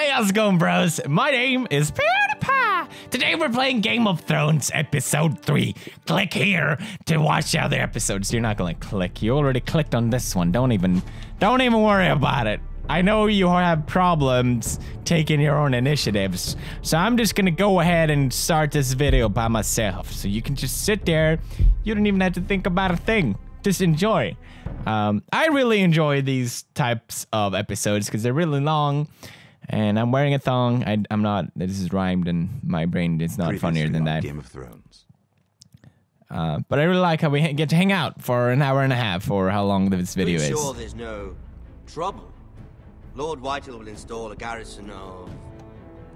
Hey, how's it going, bros? My name is PewDiePie. Today we're playing Game of Thrones Episode 3. Click here to watch the other episodes. You're not gonna click. You already clicked on this one. Don't even worry about it. I know you have problems taking your own initiatives, so I'm just gonna go ahead and start this video by myself. So you can just sit there. You don't even have to think about a thing. Just enjoy. I really enjoy these types of episodes because they're really long. And I'm wearing a thong. I'm not. This is rhymed, and my brain is not funnier than that. Game of Thrones. But I really like how we get to hang out for an hour and a half, or how long this video is. Sure, there's no trouble. Lord Whitehill will install a garrison of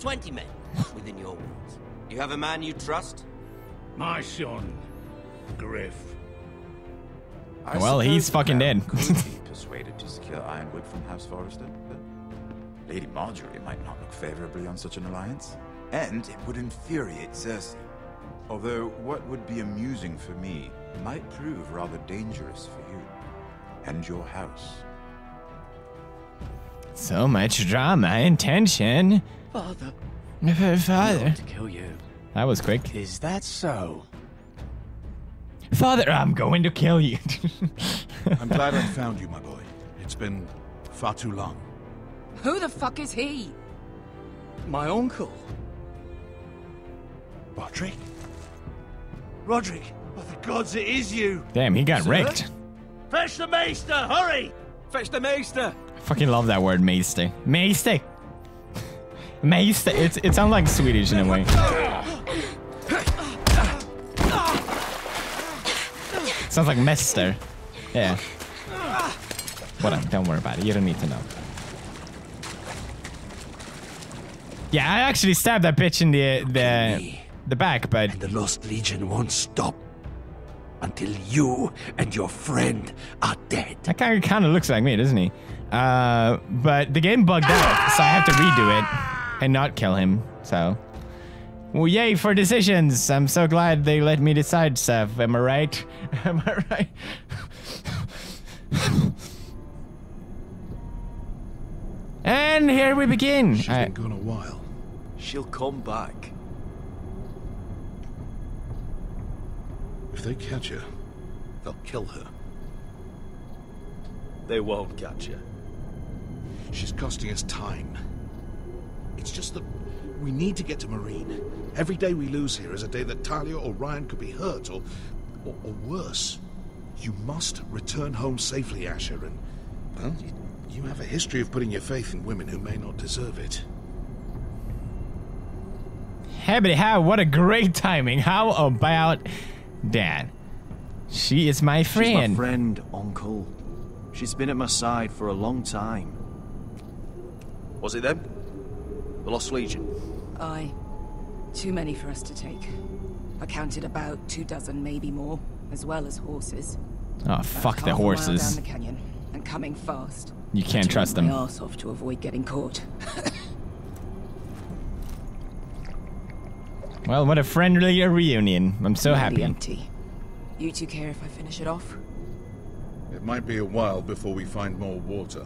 20 men within your walls. You have a man you trust? My son, Gryff. Well, he's fucking dead. Could be persuaded to secure Ironwood from House Forrester. Lady Marjorie might not look favorably on such an alliance, and it would infuriate Cersei. Although what would be amusing for me might prove rather dangerous for you and your house. So much drama and tension. Father. I want to kill you. That was quick. Is that so? Father, I'm going to kill you. I'm glad I found you, my boy. It's been far too long. Who the fuck is he? My uncle. Roderick? Roderick, by the gods, it is you! Damn, he got wrecked. Fetch the Maester, hurry! Fetch the Maester! I fucking love that word, Maester. Maester! Maester, it sounds like Swedish in a way. Sounds like Maester. Yeah. Whatever, don't worry about it, you don't need to know. Yeah, I actually stabbed that bitch in the back, but... And the Lost Legion won't stop until you and your friend are dead. That guy kind of looks like me, doesn't he? But the game bugged out, so I have to redo it and not kill him, so... Well, yay for decisions! I'm so glad they let me decide stuff, am I right? Am I right? And here we begin! She's been gone a while. She'll come back. If they catch her, they'll kill her. They won't catch her. She's costing us time. It's just that we need to get to Meereen. Every day we lose here is a day that Talia or Ryon could be hurt, or worse. You must return home safely, Asher, and... Well, you have a history of putting your faith in women who may not deserve it. Hey, but how? What a great timing. How about Dan? She is my friend. She's my friend, uncle. She's been at my side for a long time. Was it them? The Lost Legion? Aye. Too many for us to take. I counted about 2 dozen, maybe more, as well as horses. Oh, fuck the horses. Half a mile down the canyon, and coming fast. You can't trust them. I turned my arse off to avoid getting caught. Well, what a friendly reunion. I'm so happy. Empty. You two care if I finish it off? It might be a while before we find more water.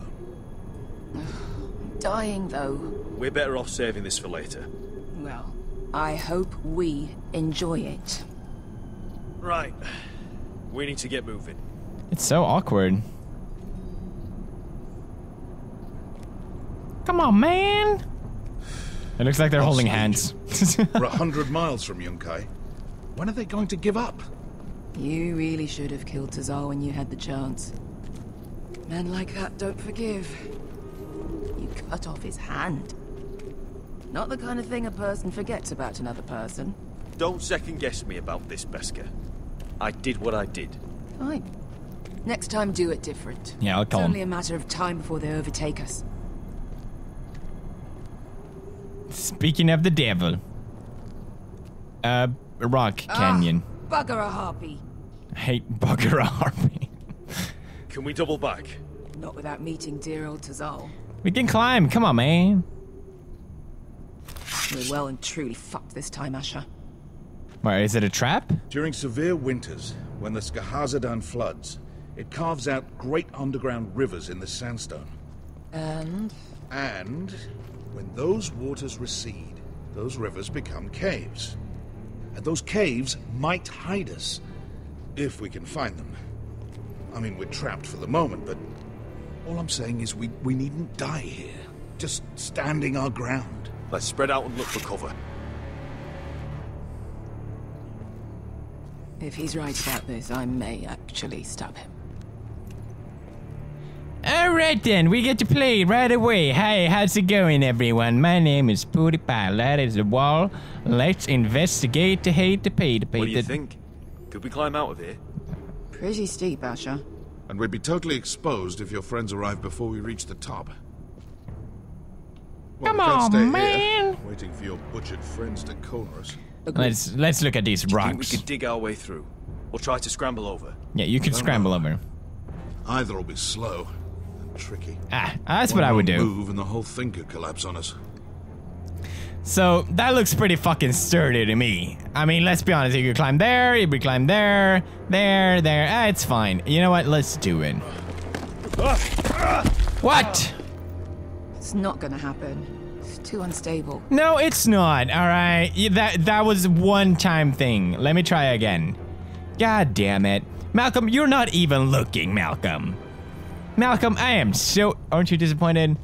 I'm dying, though. We're better off saving this for later. Well, I hope we enjoy it. Right. We need to get moving. It's so awkward. Come on, man! It looks like they're holding hands. We're 100 miles from Yunkai. When are they going to give up? You really should have killed Tazar when you had the chance. Men like that don't forgive. You cut off his hand. Not the kind of thing a person forgets about another person. Don't second guess me about this, Beskha. I did what I did. Fine. Next time, do it different. Yeah, I'll tell him. It's only a matter of time before they overtake us. Speaking of the devil, Rock Canyon. Bugger a harpy. I hate bugger a harpy. Can we double back? Not without meeting dear old Tazal. We can climb. Come on, man. We're well and truly fucked this time, Asher. Why, is it a trap? During severe winters, when the Skahazadon floods, it carves out great underground rivers in the sandstone. And? And When those waters recede, those rivers become caves. And those caves might hide us, if we can find them. I mean, we're trapped for the moment, but all I'm saying is we needn't die here. Just standing our ground. Let's spread out and look for cover. If he's right about this, I may actually stab him. Alright then, we get to play right away. Hi, how's it going everyone? My name is PewDiePie. That is the wall. Let's investigate the hate to pay to pay. What do you think? Could we climb out of here? Pretty steep, Asher. And we'd be totally exposed if your friends arrived before we reach the top. Well, come on, stay man! Here, waiting for your butchered friends to corner us. Okay. Let's look at these rocks. Think we could dig our way through, or try to scramble over. Yeah, you could scramble over. Either will be slow and tricky. Ah, that's what I would do. Move and the whole thing could collapse on us. So that looks pretty fucking sturdy to me. I mean, let's be honest. You could climb there. You could climb there, there. Ah, it's fine. You know what? Let's do it. What? It's not gonna happen. It's too unstable. No, it's not. All right. That was a one-time thing. Let me try again. God damn it, Malcolm! You're not even looking, Malcolm. Malcolm, I am so. Aren't you disappointed?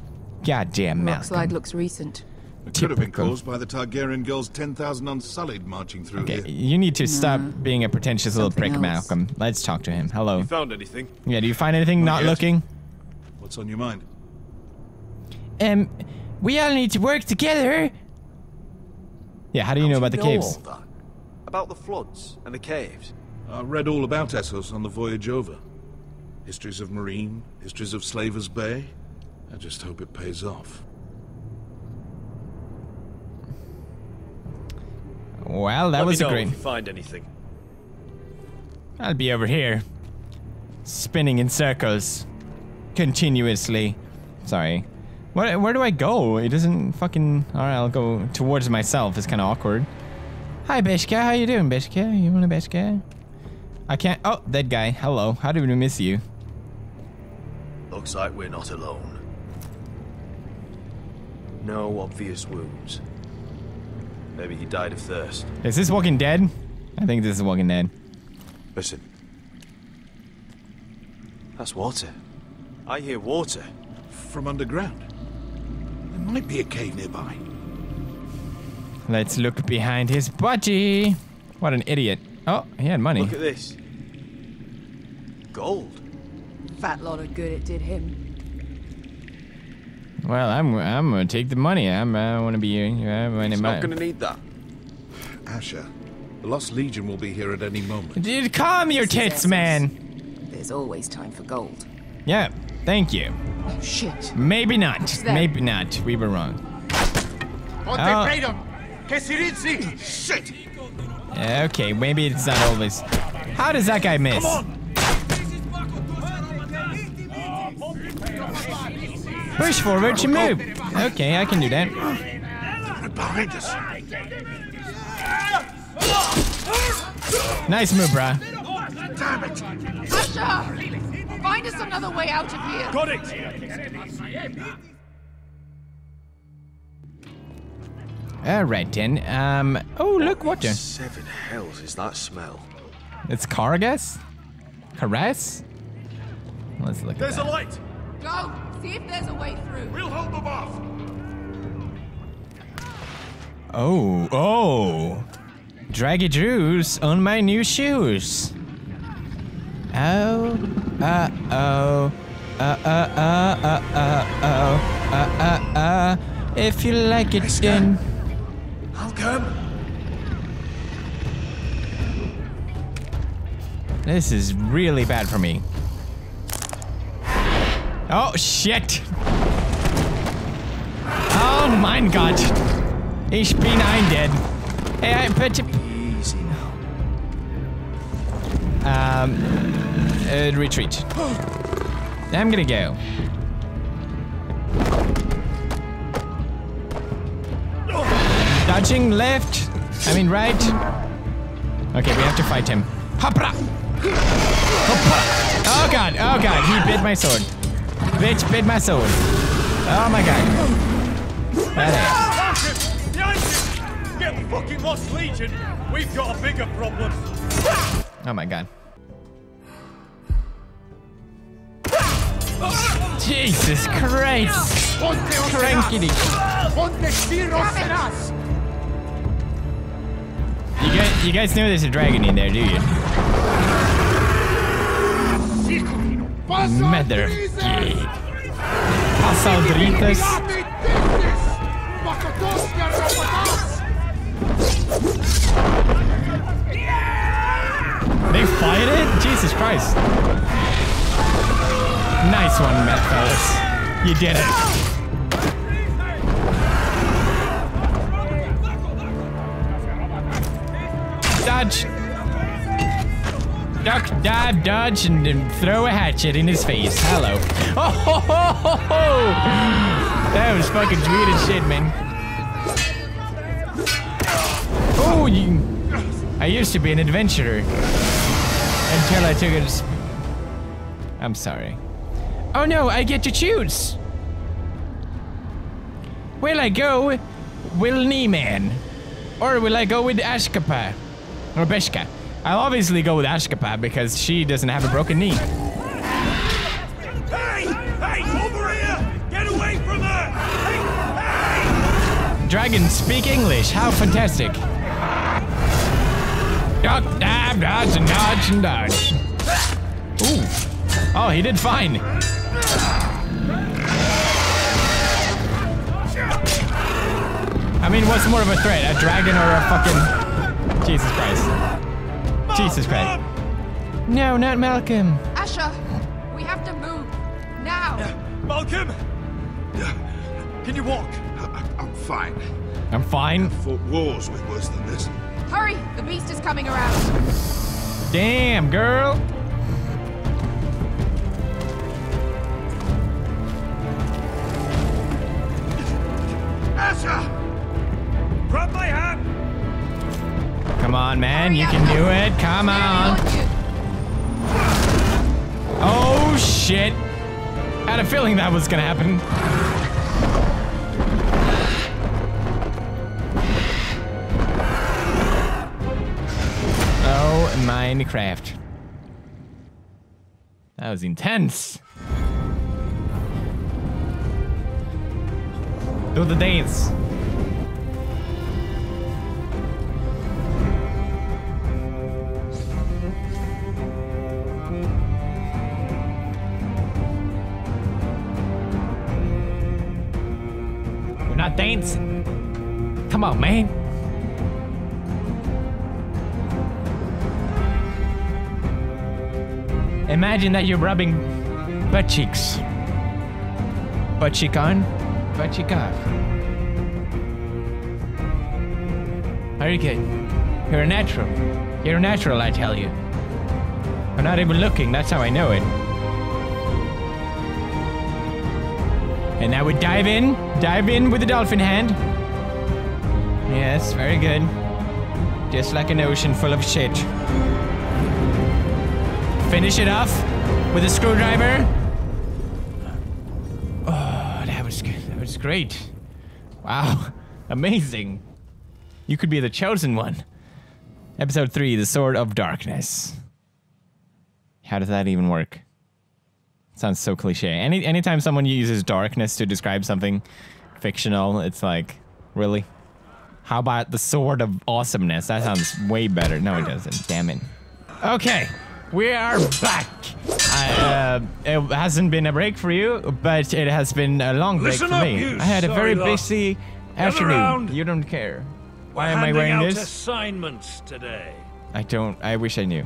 God damn, Malcolm. Rock slide looks recent. It could have been caused by the Targaryen girls 10,000 Unsullied marching through here. You need to stop being a pretentious little prick, Malcolm. Let's talk to him. Hello. You found anything? Yeah. Do you find anything? Not looking. What's on your mind? We all need to work together. Yeah, how do you know about the caves? About the floods and the caves. I read all about Essos on the voyage over. Histories of Meereen, histories of Slaver's Bay. I just hope it pays off. Well, that was a great. Let me know if you find anything. I'll be over here, spinning in circles, continuously. Sorry. Where do I go? It doesn't fucking... Alright, I'll go towards myself. It's kind of awkward. Hi, Beskha. How you doing, Beskha? You want a Beskha? I can't... Oh, that guy. Hello. How do we miss you? Looks like we're not alone. No obvious wounds. Maybe he died of thirst. Is this Walking Dead? I think this is Walking Dead. Listen. That's water. I hear water. From underground. Might be a cave nearby. Let's look behind his body. What an idiot. Oh, he had money. Look at this. Gold. Fat lot of good it did him. Well, I'm gonna take the money. I wanna be here. He's not gonna need that. Asher, the Lost Legion will be here at any moment. Dude, calm your tits, man. There's always time for gold. Yeah, thank you. Oh, shit. Maybe not. Maybe not. We were wrong. Oh. Shit. Okay, maybe it's not always. How does that guy miss? Push forward to move. Okay, I can do that. Nice move, brah. Damn it. Find us another way out of here. Got it. All right then. Oh look, water. Seven hells is that smell? It's Cargas? Caress? Let's look. There's a light. Go see if there's a way through. We'll hold them off. Oh, oh! Draggy Drews on my new shoes. If you like it, then I'll come. This is really bad for me. Oh shit! Oh mein Gott! Ich bin ein dead. Hey, I bet you. Easy now. Retreat. I'm gonna go. Dodging left. I mean right. Okay, we have to fight him. Hopra! Hopra! Oh god! Oh god! He bit my sword. Bitch bit my sword. Oh my god! fucking lost Legion. We've got a bigger problem. Oh my god. Jesus Christ! Crankity. You guys know there's a dragon in there, do you? Mother of God. Pasaldritas. They fight it? Jesus Christ. Nice one, Matt fellas. You did it. Dodge. Duck, dive, dodge, and then throw a hatchet in his face. Hello. Oh, ho, ho, ho, ho. That was fucking weird as shit, man. Oh, you. I used to be an adventurer. Until I took it. I'm sorry. Oh no, I get to choose. Will I go with Neiman? Or will I go with Ashkapa? Or Beskha. I'll obviously go with Ashkapa because she doesn't have a broken knee. Hey! Hey! Over here! Get away from her! Hey! Hey! Dragons speak English. How fantastic. Duck, dab, dodge, and dodge, and dodge. Ooh. Oh, he did fine. I mean, what's more of a threat? A dragon or a fucking... Jesus Christ. Malcolm! Jesus Christ. No, not Malcolm. Asher, we have to move. Now. Malcolm! Can you walk? I'm fine. I'm fine? I fought wars with worse than this. Hurry! The beast is coming around. Damn, girl! Asher! Grab my hand! Come on, man, you can do it. Come on. Oh, shit. I had a feeling that was gonna happen. Oh, Minecraft. That was intense. Do the dance. Not dancing. Come on, man. Imagine that you're rubbing butt cheeks. Butt cheek on, butt cheek off. Very good. You're a natural. You're a natural, I tell you. I'm not even looking, that's how I know it. And now we dive in with the dolphin hand. Yes, very good. Just like an ocean full of shit. Finish it off with a screwdriver. Oh, that was good. That was great. Wow, amazing. You could be the chosen one. Episode 3, The Sword of Darkness. How does that even work? Sounds so cliche. Anytime someone uses darkness to describe something fictional, it's like, really? How about the sword of awesomeness? That sounds way better. No, it doesn't. Damn it. Okay, we are back. It hasn't been a break for you, but it has been a long break for me. I had a very busy afternoon. You don't care. Why am I wearing this? Assignments today. I don't. I wish I knew.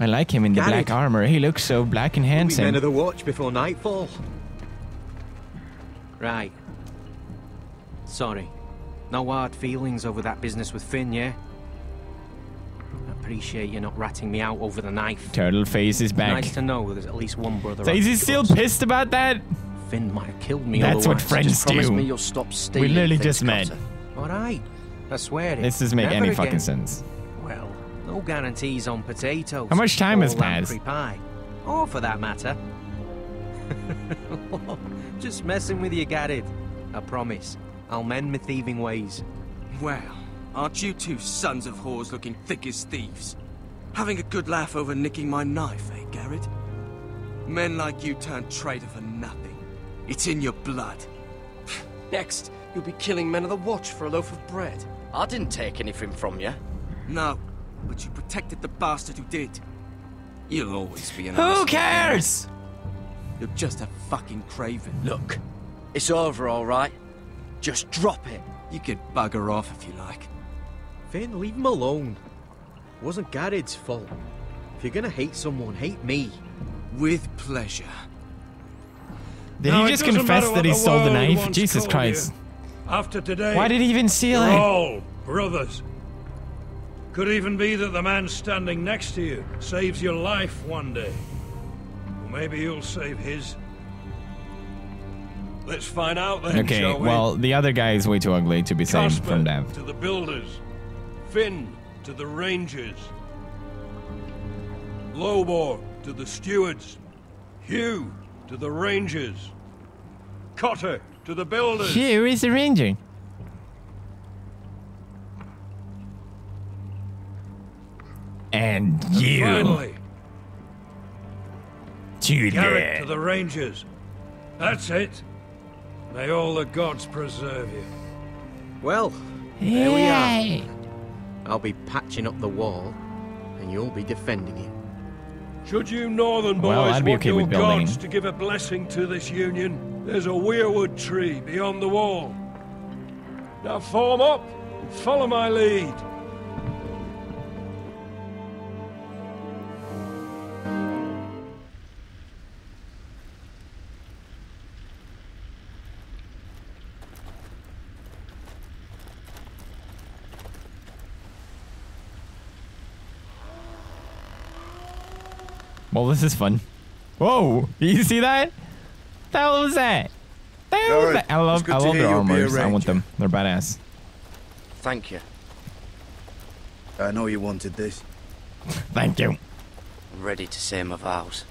I like him in the black armor. He looks so black and handsome. Men of the watch before nightfall. Right. Sorry. No hard feelings over that business with Finn, yeah? I appreciate you not ratting me out over the knife. Turtleface is back. Nice to know there's at least one brother. So is he still pissed about that? Finn might have killed me. That's what friends do. Promise me you'll stop stealing. We literally just met. All right. I swear it. This doesn't make any fucking sense. No guarantees on potatoes. How much time has passed? Pie. Or for that matter. Just messing with you, Gared. I promise. I'll mend my thieving ways. Well, aren't you two sons of whores looking thick as thieves? Having a good laugh over nicking my knife, eh, Gared? Men like you turn traitor for nothing. It's in your blood. Next, you'll be killing men of the Watch for a loaf of bread. I didn't take anything from you. No, but you protected the bastard who did. You'll always be an asshole. Who cares? You're just a fucking craven. Look, it's over, all right? Just drop it. You could bugger off if you like. Finn, leave him alone. It wasn't Gared's fault. If you're gonna hate someone, hate me. With pleasure. Did he just confess that he stole the knife? Jesus Christ. After today, why did he even steal it? Oh, brothers. Could even be that the man standing next to you saves your life one day. Or maybe you'll save his. Let's find out then, okay, shall we? Well, the other guy is way too ugly to be saved from them. To the builders. Finn to the rangers. Lobor to the stewards. Hugh to the rangers. Cotter to the builders. Hugh is the ranger. And you. Finally, to Gared to the rangers. That's it. May all the gods preserve you. Well, there we are. I'll be patching up the wall, and you'll be defending it. Should you northern boys want your gods to give a blessing to this union, there's a Weirwood tree beyond the wall. Now form up and follow my lead. Well, this is fun. Whoa! You see that? The hell was that? The hell was that? I love their armors. I want them. They're badass. Thank you. I know you wanted this. Thank you. I'm ready to say my vows.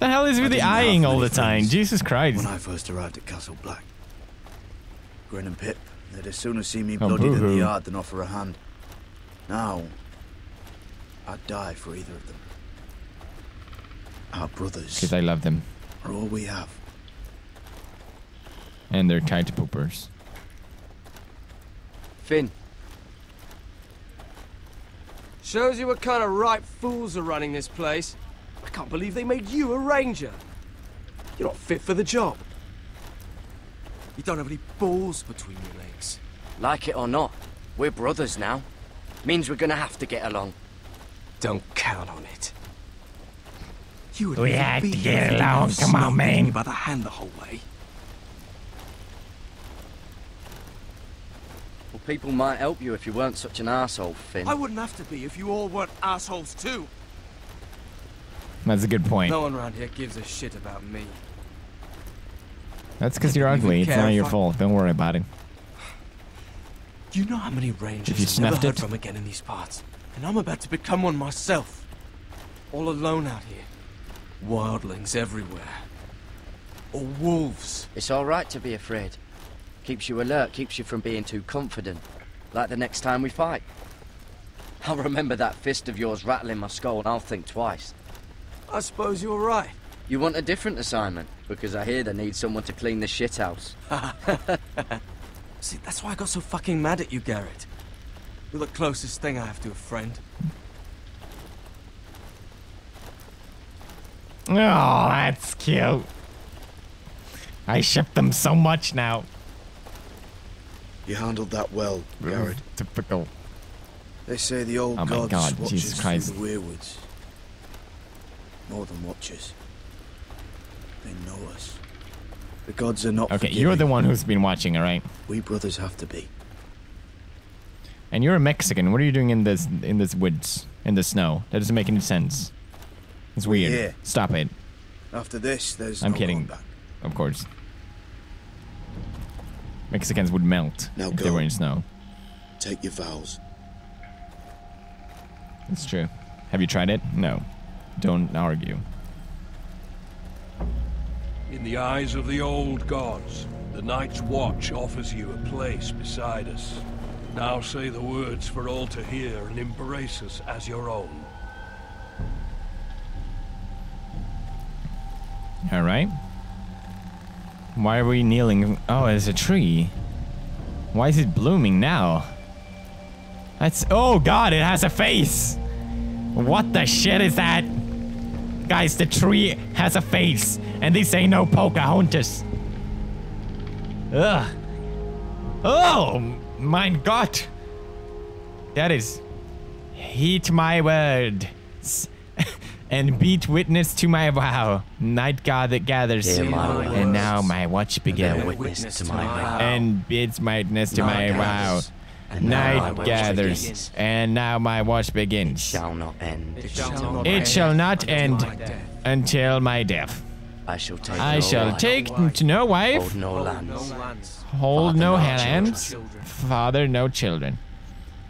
The hell is with the eyeing all the time? Jesus Christ! When I first arrived at Castle Black, Gwyn and Pip. They'd as soon as see me bloodied in the yard than offer a hand. Now, I'd die for either of them. Our brothers. Because I love them. Are all we have. And they're kite poopers. Finn. Shows you what kind of ripe fools are running this place. I can't believe they made you a ranger. You're not fit for the job. You don't have any balls between your legs. Like it or not, we're brothers now. Means we're gonna have to get along. Don't count on it. You would have to get along, come on, man. You by the hand the whole way. Well, people might help you if you weren't such an arsehole, Finn. I wouldn't have to be if you all weren't arseholes too. That's a good point. No one around here gives a shit about me. That's because you're ugly. It's not your fault. Don't worry about it. Do you know how many rangers I've never heard from again in these parts? And I'm about to become one myself. All alone out here. Wildlings everywhere. Or wolves. It's all right to be afraid. Keeps you alert, keeps you from being too confident. Like the next time we fight. I'll remember that fist of yours rattling my skull and I'll think twice. I suppose you're right. You want a different assignment, because I hear they need someone to clean the shithouse. See, that's why I got so fucking mad at you, Gared. You're the closest thing I have to a friend. Oh, that's cute. I ship them so much now. You handled that well, Gared. Typical. They say the old gods watches through the Weirwoods. More than watches. They know us. The gods are not forgiving. You're the one who's been watching, alright? We brothers have to be. And you're a Mexican. What are you doing in this woods? In the snow? That doesn't make any sense. It's weird. Yeah. Stop it. After this, there's no going back. Of course. Mexicans would melt now if they were in snow. Take your vows. It's true. Have you tried it? No. Don't argue. In the eyes of the old gods, the Night's Watch offers you a place beside us. Now say the words for all to hear and embrace us as your own. Alright. Why are we kneeling? Oh, there's a tree. Why is it blooming now? That's... Oh god, it has a face! What the shit is that? Guys, the tree has a face, and they say no Pocahontas. Ugh. Oh! My god! That is... Heed my word. And beat witness to my vow. Night God that gathers. And now my watch began. And bids my witness to my vow. Night gathers. And now my watch begins. It shall not end. It shall not end until my death. I shall take no wife. Hold no lands. Father no children.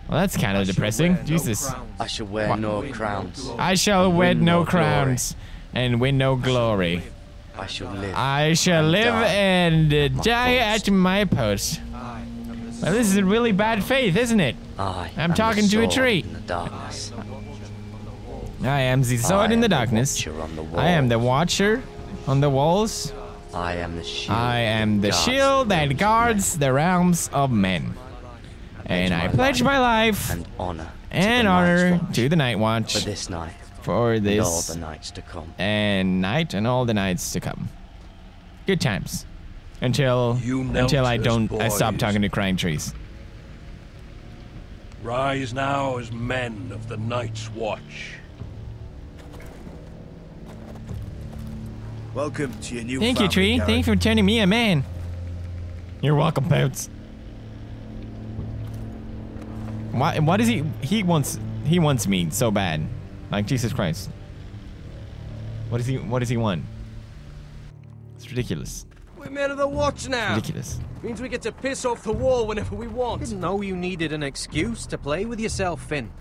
Well, that's kind of depressing. Jesus. I shall wear no crowns. I shall wed no crowns and win no glory. I shall live. I shall live and die at my post. Well, this is a really bad faith, isn't it? I'm talking to a tree. I am the sword in the darkness. I am the watcher on the walls. I am the shield. I am the shield that guards the realms of men. And I pledge my life and honor to the Night Watch for this night, and all the nights to come. Good times, until I stop talking to crying trees. Rise now as men of the Night's Watch. Welcome to your new. Thank you, Tree. Thank you for turning me a man. You're welcome, Pounce. Why does he wants me so bad? Like Jesus Christ. What does he want? It's ridiculous. We're men of the watch now. It's ridiculous. Means we get to piss off the wall whenever we want. Didn't know you needed an excuse to play with yourself, Finn.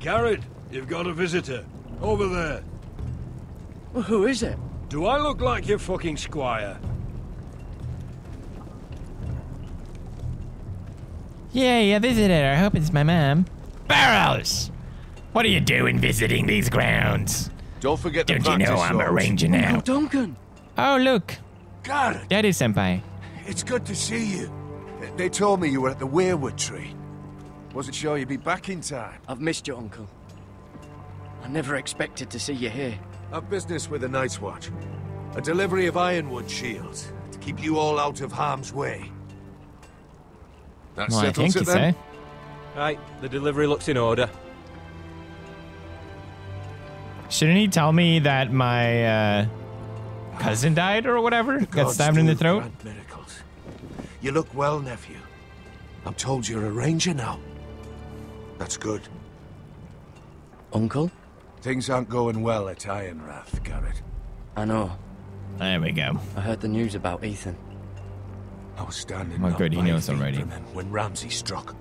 Gared, you've got a visitor. Over there. Well, who is it? Do I look like your fucking squire? Yeah, I visited her. I hope it's my mom. Barrows! What are you doing visiting these grounds? Don't forget the practice. Don't you know I'm a ranger now? Oh, Duncan! Oh, look. Gared! That is Senpai. It's good to see you. They told me you were at the Weirwood tree. Wasn't sure you'd be back in time. I've missed you, Uncle. I never expected to see you here. I've business with the Night's Watch. A delivery of Ironwood shields to keep you all out of harm's way. That well, settles it then. So. Right, the delivery looks in order. Shouldn't he tell me that my cousin died or whatever? Got stabbed in the throat? Miracles. You look well, nephew. I'm told you're a ranger now. That's good. Uncle? Things aren't going well at Ironrath, Gared. I know. There we go. I heard the news about Ethan. I was standing up by his feet from him when Ramsay struck.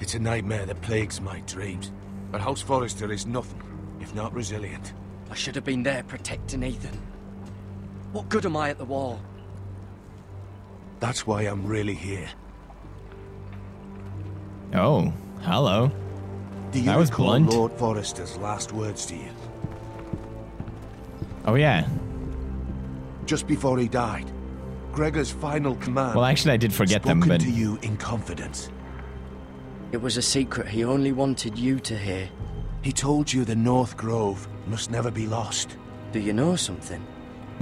It's a nightmare that plagues my dreams. But House Forrester is nothing if not resilient. I should have been there protecting Ethan. What good am I at the wall? That's why I'm really here. Oh, hello. Do you recall Lord Forrester's last words to you? Oh yeah. Just before he died. Gregor's final command. Well, actually, I did forget them, but... to you in confidence. It was a secret he only wanted you to hear. He told you the North Grove must never be lost. Do you know something?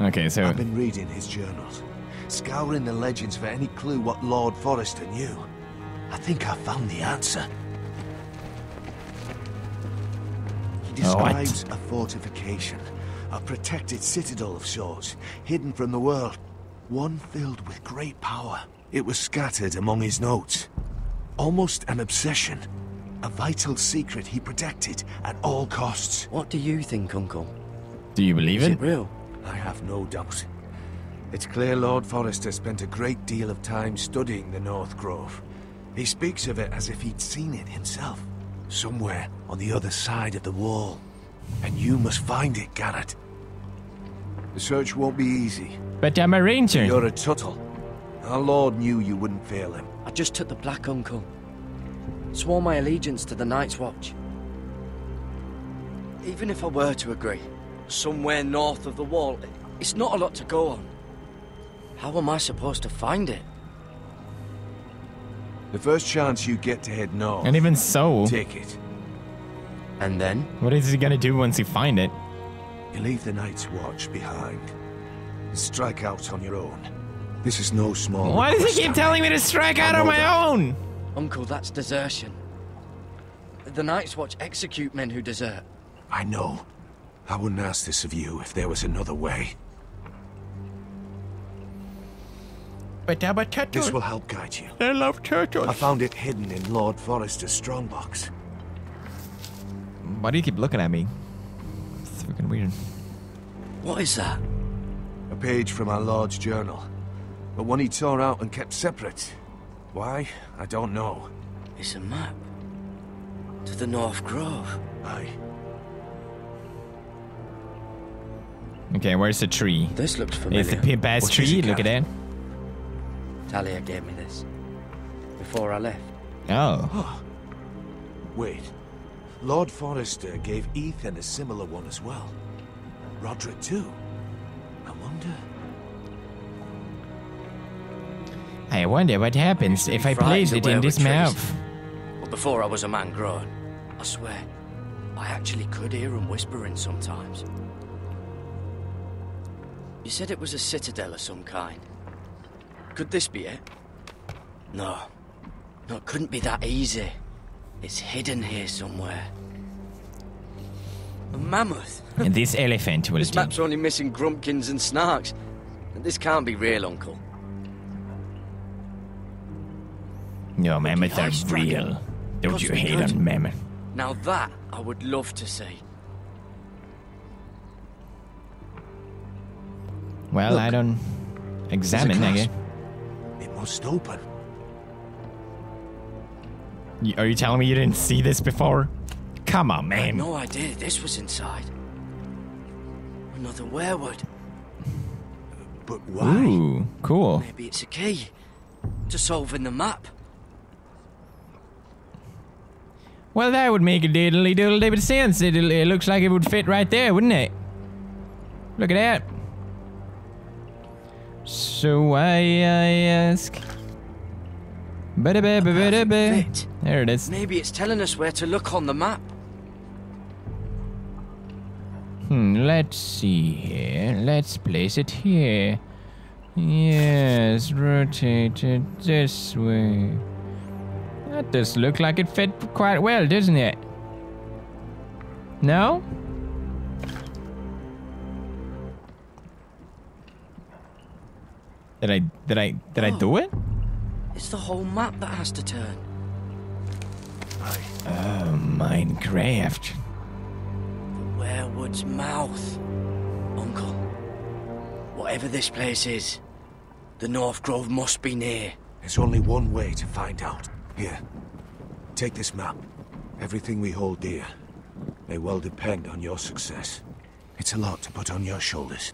Okay, so... I've been reading his journals, scouring the legends for any clue what Lord Forrester knew. I think I found the answer. He describes a fortification, a protected citadel of sorts, hidden from the world. One filled with great power. It was scattered among his notes. Almost an obsession. A vital secret he protected at all costs. What do you think, Uncle? Do you believe it? Is it real? I have no doubt. It's clear Lord Forrester spent a great deal of time studying the North Grove. He speaks of it as if he'd seen it himself. Somewhere on the other side of the wall. And you must find it, Gared. The search won't be easy. But I'm a ranger. You're a tuttle. Our lord knew you wouldn't fail him. I just took the Black Uncle. Swore my allegiance to the Night's Watch. Even if I were to agree, somewhere north of the Wall, it's not a lot to go on. How am I supposed to find it? The first chance you get to head north. And even so, take it. And then? What is he gonna do once he finds it? You leave the Night's Watch behind. Strike out on your own. This is no small. Why does he keep telling me to strike out on my own? Uncle, that's desertion. The Night's Watch execute men who desert. I know. I wouldn't ask this of you if there was another way. But I'm a turtle. This will help guide you. I love turtles. I found it hidden in Lord Forrester's strongbox. Why do you keep looking at me? It's freaking weird. What is that? A page from our Lord's journal. But one he tore out and kept separate. Why? I don't know. It's a map. To the North Grove. Aye. Okay, where's the tree? This looks familiar. It's the best tree, look at that. Talia gave me this. Before I left. Oh. Wait. Lord Forrester gave Ethan a similar one as well. Roderick too. I wonder... what happens if I place it in this map. But before I was a man grown, I swear, I actually could hear him whispering sometimes. You said it was a citadel of some kind. Could this be it? No, it couldn't be that easy. It's hidden here somewhere. A mammoth. And this elephant will do. This map's only missing grumpkins and snarks. And this can't be real, Uncle. No, mammoths are real. Don't you hate on mammoth? Now that I would love to see. Well, look, I don't examine again. It must open. Are you telling me you didn't see this before? Come on, man. I had no idea this was inside. Another weirwood. But why? Ooh, cool. Maybe it's a key to solving the map. Well, that would make a diddly-doodle-dee bit sense. It looks like it would fit right there, wouldn't it? Look at that. So I ask... There it is. Maybe it's telling us where to look on the map. Let's see here. Let's place it here. Yes, rotate it this way. That does look like it fit quite well, doesn't it? No? Did I do it? It's the whole map that has to turn. Oh, Minecraft. The weirwood's mouth. Uncle, whatever this place is, the North Grove must be near. There's only one way to find out. Here, take this map. Everything we hold dear may well depend on your success. It's a lot to put on your shoulders.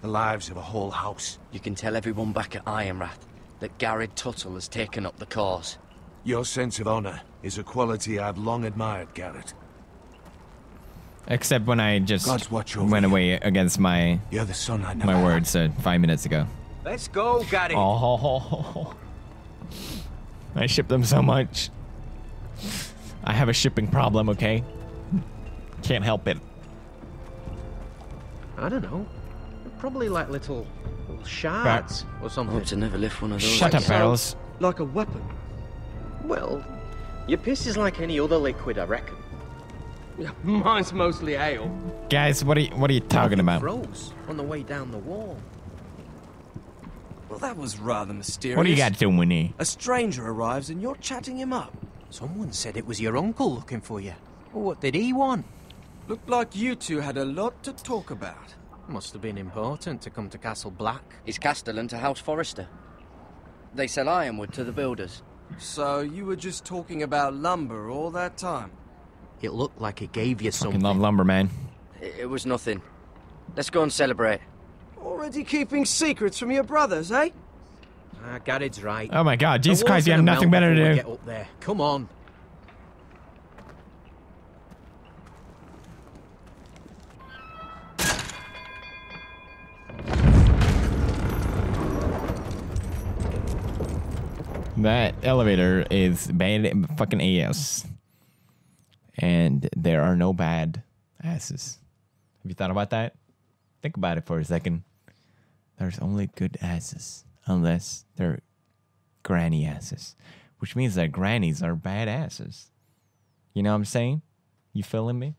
The lives of a whole house. You can tell everyone back at Ironrath that Gared Tuttle has taken up the cause. Your sense of honor is a quality I've long admired, Gared. Except when I just went away against my word said 5 minutes ago. Let's go, Gared. Oh. I ship them so much. I have a shipping problem, okay? Can't help it. I don't know. Probably like little shards or something. I hope to never lift one of those. Shut up, barrels. Like a weapon. Well, your piss is like any other liquid, I reckon. Mine's mostly ale. Guys, what are you talking about? Froze on the way down the wall. Well, that was rather mysterious. What do you got doing here? A stranger arrives and you're chatting him up. Someone said it was your uncle looking for you. Well, what did he want? Looked like you two had a lot to talk about. Must have been important to come to Castle Black. He's Castellan to House Forrester. They sell ironwood to the builders. So you were just talking about lumber all that time? It looked like he gave you something. I fucking love lumber, man. It was nothing. Let's go and celebrate. Already keeping secrets from your brothers, eh? Ah, Gared's right. Oh my God, Jesus Christ, you have nothing better to do. Get up there. Come on. That elevator is bad fucking ass. And there are no bad asses. Have you thought about that? Think about it for a second. There's only good asses. Unless they're granny asses. Which means that grannies are bad asses. You know what I'm saying? You feeling me?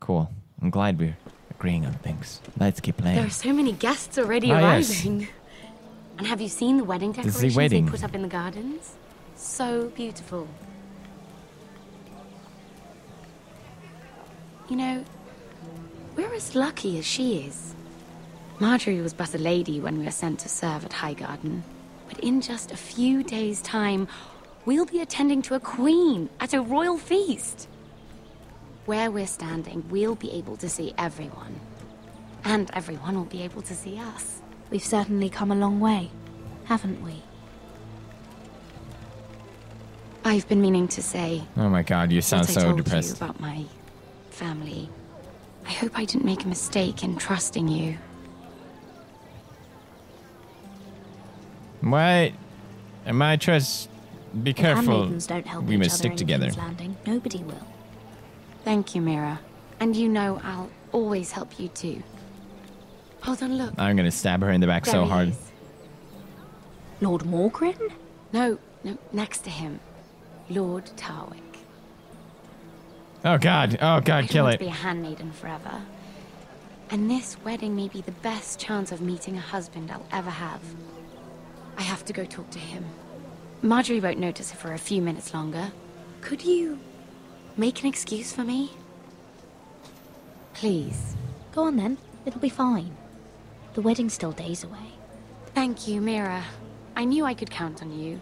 Cool. I'm glad we're agreeing on things. Let's keep playing. There are so many guests already arriving. Yes. And have you seen the wedding decorations they put up in the gardens? So beautiful. You know, we're as lucky as she is. Marjorie was but a lady when we were sent to serve at Highgarden. But in just a few days' time, we'll be attending to a queen at a royal feast. Where we're standing, we'll be able to see everyone. And everyone will be able to see us. We've certainly come a long way, haven't we? I've been meaning to say... Oh my God, you sound so depressed. ...I told you about my family. I hope I didn't make a mistake in trusting you. What? Am I Be careful. Don't help we must stick together. Nobody will. Thank you, Mira. And you know I'll always help you too. Hold on, look. I'm gonna stab her in the back so hard. Lord Morgrin? No, no, next to him. Lord Tarwick. Oh God, kill it. I don't want to be a handmaiden forever. And this wedding may be the best chance of meeting a husband I'll ever have. I have to go talk to him. Marjorie won't notice it for a few minutes longer. Could you make an excuse for me? Please. Go on then, it'll be fine. The wedding's still days away. Thank you, Mira. I knew I could count on you.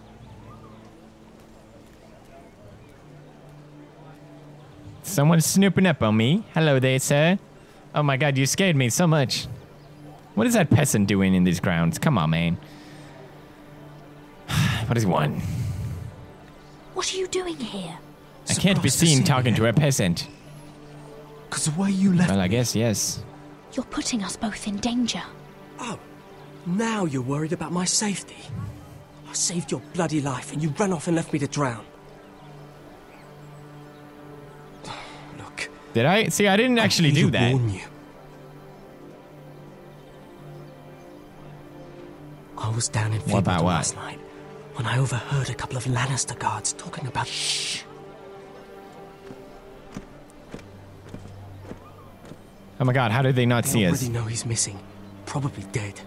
Someone's snooping up on me. Hello there, sir. Oh my God, you scared me so much. What is that peasant doing in these grounds? Come on, man. What does he want? What are you doing here? I can't be seen talking to a peasant. Because the way you left me. Well, I guess, yes. You're putting us both in danger. Oh, now you're worried about my safety. I saved your bloody life and you ran off and left me to drown. Look. Did I? See, I didn't actually do that. I warn you. I was down in Weirwood last night when I overheard a couple of Lannister guards talking about... Shh. Oh my God, how did they not see us? They already know he's missing. Probably dead.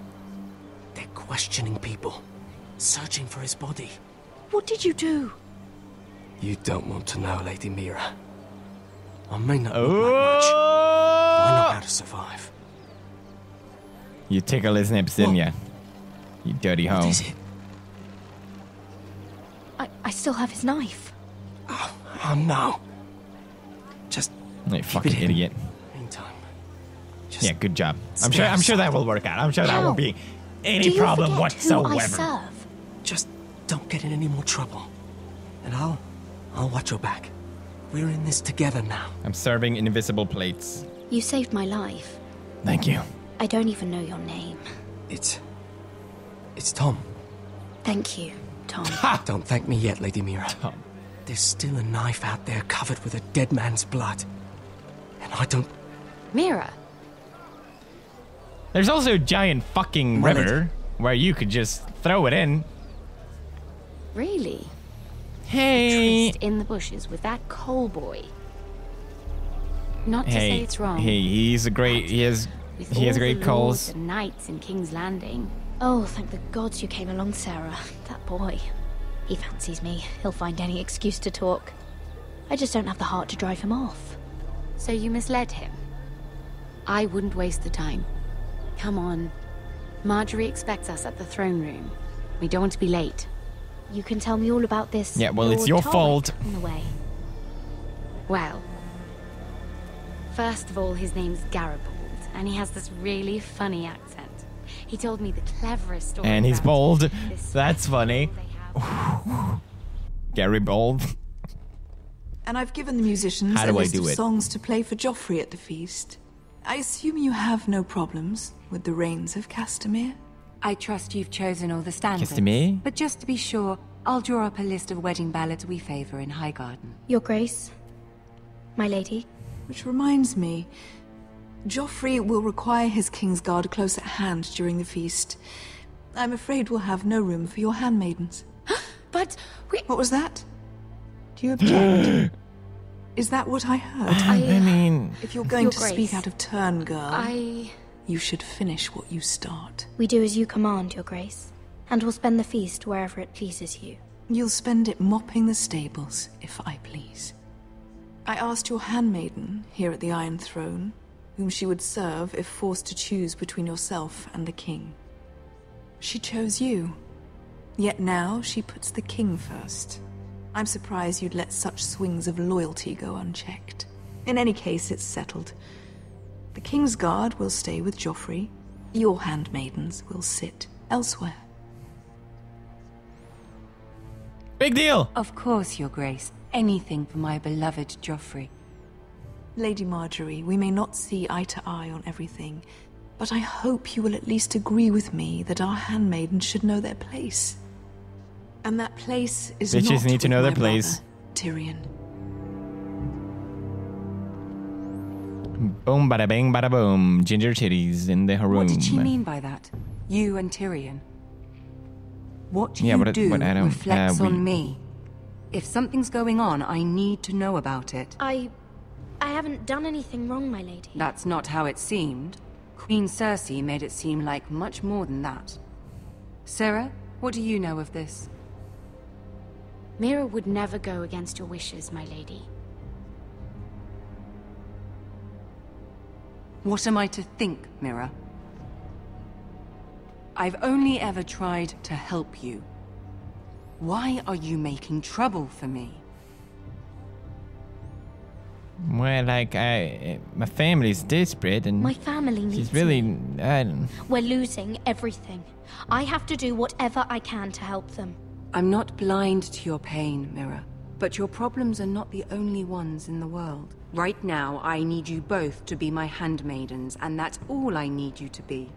They're questioning people. Searching for his body. What did you do? You don't want to know, Lady Mira. I may not look like much, but I know how to survive. You tickle his nips, didn't you? You dirty hoe. What is it? I still have his knife. Oh no. Just... You fucking idiot. Yeah, good job. I'm sure that will work out. I'm sure that won't be any problem whatsoever. Just don't get in any more trouble. And I'll watch your back. We're in this together now. I'm serving invisible plates. You saved my life. Thank you. I don't even know your name. It's Tom. Thank you, Tom. Ha! Don't thank me yet, Lady Mira. Tom. There's still a knife out there covered with a dead man's blood. And I don't... Mira. There's also a giant fucking river where you could just throw it in. Really? Hey! Trist in the bushes with that coal boy. Not to say it's wrong. Hey, he's a great. He has great coals. And knights in King's Landing. Oh, thank the gods you came along, Sera. That boy. He fancies me. He'll find any excuse to talk. I just don't have the heart to drive him off. So you misled him. I wouldn't waste the time. Come on. Marjorie expects us at the throne room. We don't want to be late. You can tell me all about this. Yeah, well, it's your fault. On the way. Well, first of all, his name's Garibold. and he has this really funny accent. He told me the cleverest story. And he's bald. That's funny. Gary Bald. And I've given the musicians a list of songs to play for Joffrey at the feast. I assume you have no problems with the reigns of Castamere? I trust you've chosen all the standards. Castamere? But just to be sure, I'll draw up a list of wedding ballads we favor in Highgarden. Your Grace, my lady. Which reminds me, Joffrey will require his Kingsguard close at hand during the feast. I'm afraid we'll have no room for your handmaidens. But we... What was that? Do you object? Is that what I heard? I mean... If you're going to speak out of turn, girl, you should finish what you start. We do as you command, Your Grace, and we'll spend the feast wherever it pleases you. You'll spend it mopping the stables, if I please. I asked your handmaiden here at the Iron Throne whom she would serve if forced to choose between yourself and the king. She chose you, yet now she puts the king first. I'm surprised you'd let such swings of loyalty go unchecked. In any case, it's settled. The King's Guard will stay with Joffrey. Your handmaidens will sit elsewhere. Big deal! Of course, Your Grace. Anything for my beloved Joffrey. Lady Marjorie, we may not see eye to eye on everything, but I hope you will at least agree with me that our handmaidens should know their place. And that place is not with my brother, Tyrion. Boom, bada bang, bada boom. Ginger titties in the room. What did she mean by that? You and Tyrion. What you do reflects on me. If something's going on, I need to know about it. I haven't done anything wrong, my lady. That's not how it seemed. Queen Cersei made it seem like much more than that. Sera, what do you know of this? Mira would never go against your wishes, my lady. What am I to think, Mira? I've only ever tried to help you. Why are you making trouble for me? Well, like, my family's desperate and... My family needs me. We're losing everything. I have to do whatever I can to help them. I'm not blind to your pain, Mira, but your problems are not the only ones in the world. Right now, I need you both to be my handmaidens, and that's all I need you to be.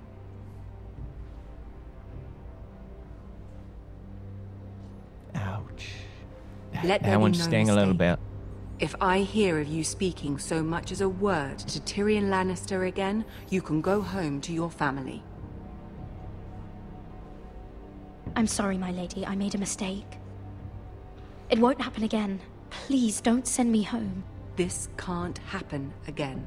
Ouch. That one sting a little bit. If I hear of you speaking so much as a word to Tyrion Lannister again, you can go home to your family. I'm sorry, my lady. I made a mistake. It won't happen again. Please don't send me home. This can't happen again.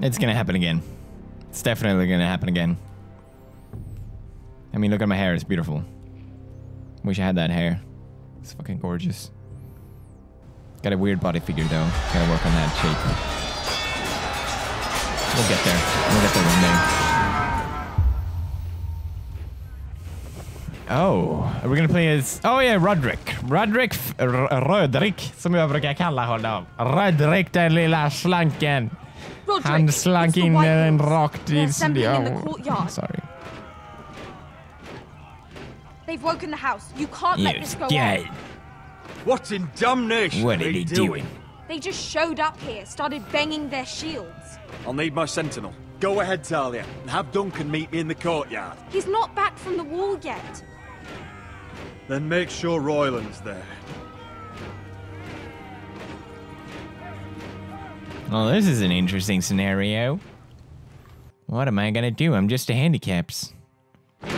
It's gonna happen again. It's definitely gonna happen again. I mean, look at my hair. It's beautiful. Wish I had that hair. It's fucking gorgeous. Got a weird body figure though. Gotta work on that shape. We'll get there. We'll get there one day. Oh, are we gonna play as? Oh yeah, Roderick. Roderick. Som jag brukar kalla honom. Roderick, den lilla slanken. Han slank in den rakt i sorry. They've woken the house. You can't let this go on. What in damnation are they doing? They just showed up here, started banging their shields. I'll need my sentinel. Go ahead, Talia, and have Duncan meet me in the courtyard. He's not back from the wall yet. Then make sure Royland's there. Well, this is an interesting scenario. What am I gonna do? I'm just a handicaps. How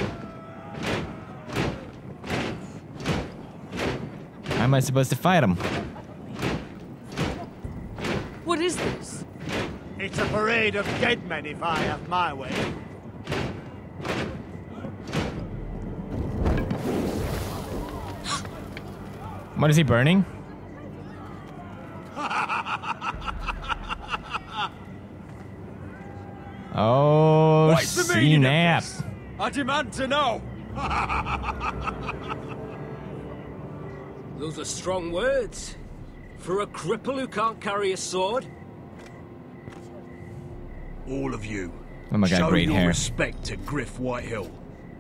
am I supposed to fight him? What is this? It's a parade of dead men if I have my way. What is he burning? Oh, snap. I demand to know. Those are strong words. For a cripple who can't carry a sword? all of you. Oh my God, show your hair. Respect to Gryff Whitehill,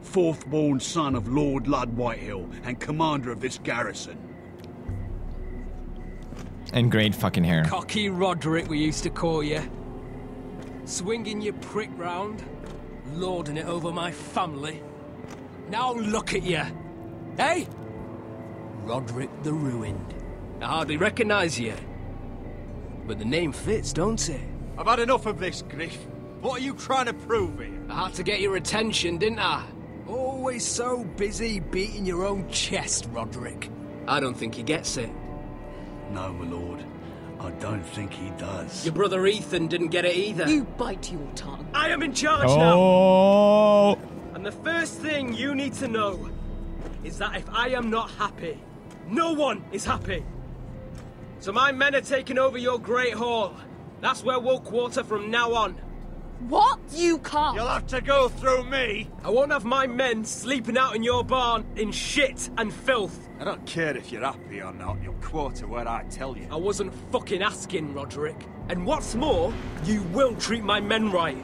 fourth-born son of Lord Lud Whitehill and commander of this garrison. And great fucking hair. Cocky Roderick, we used to call you. Swinging your prick round, lording it over my family. Now look at you, hey? Roderick the Ruined. I hardly recognise you. But the name fits, don't it? I've had enough of this, Gryff. What are you trying to prove here? I had to get your attention, didn't I? Always so busy beating your own chest, Roderick. I don't think he gets it. No, my lord. I don't think he does. Your brother Ethan didn't get it either. You bite your tongue. I am in charge now. And the first thing you need to know is that if I am not happy, no one is happy. So my men are taking over your great hall. That's where we'll quarter from now on. What? You can't. You'll have to go through me. I won't have my men sleeping out in your barn in shit and filth. I don't care if you're happy or not. You'll quarter where I tell you. I wasn't fucking asking, Roderick. And what's more, you will treat my men right.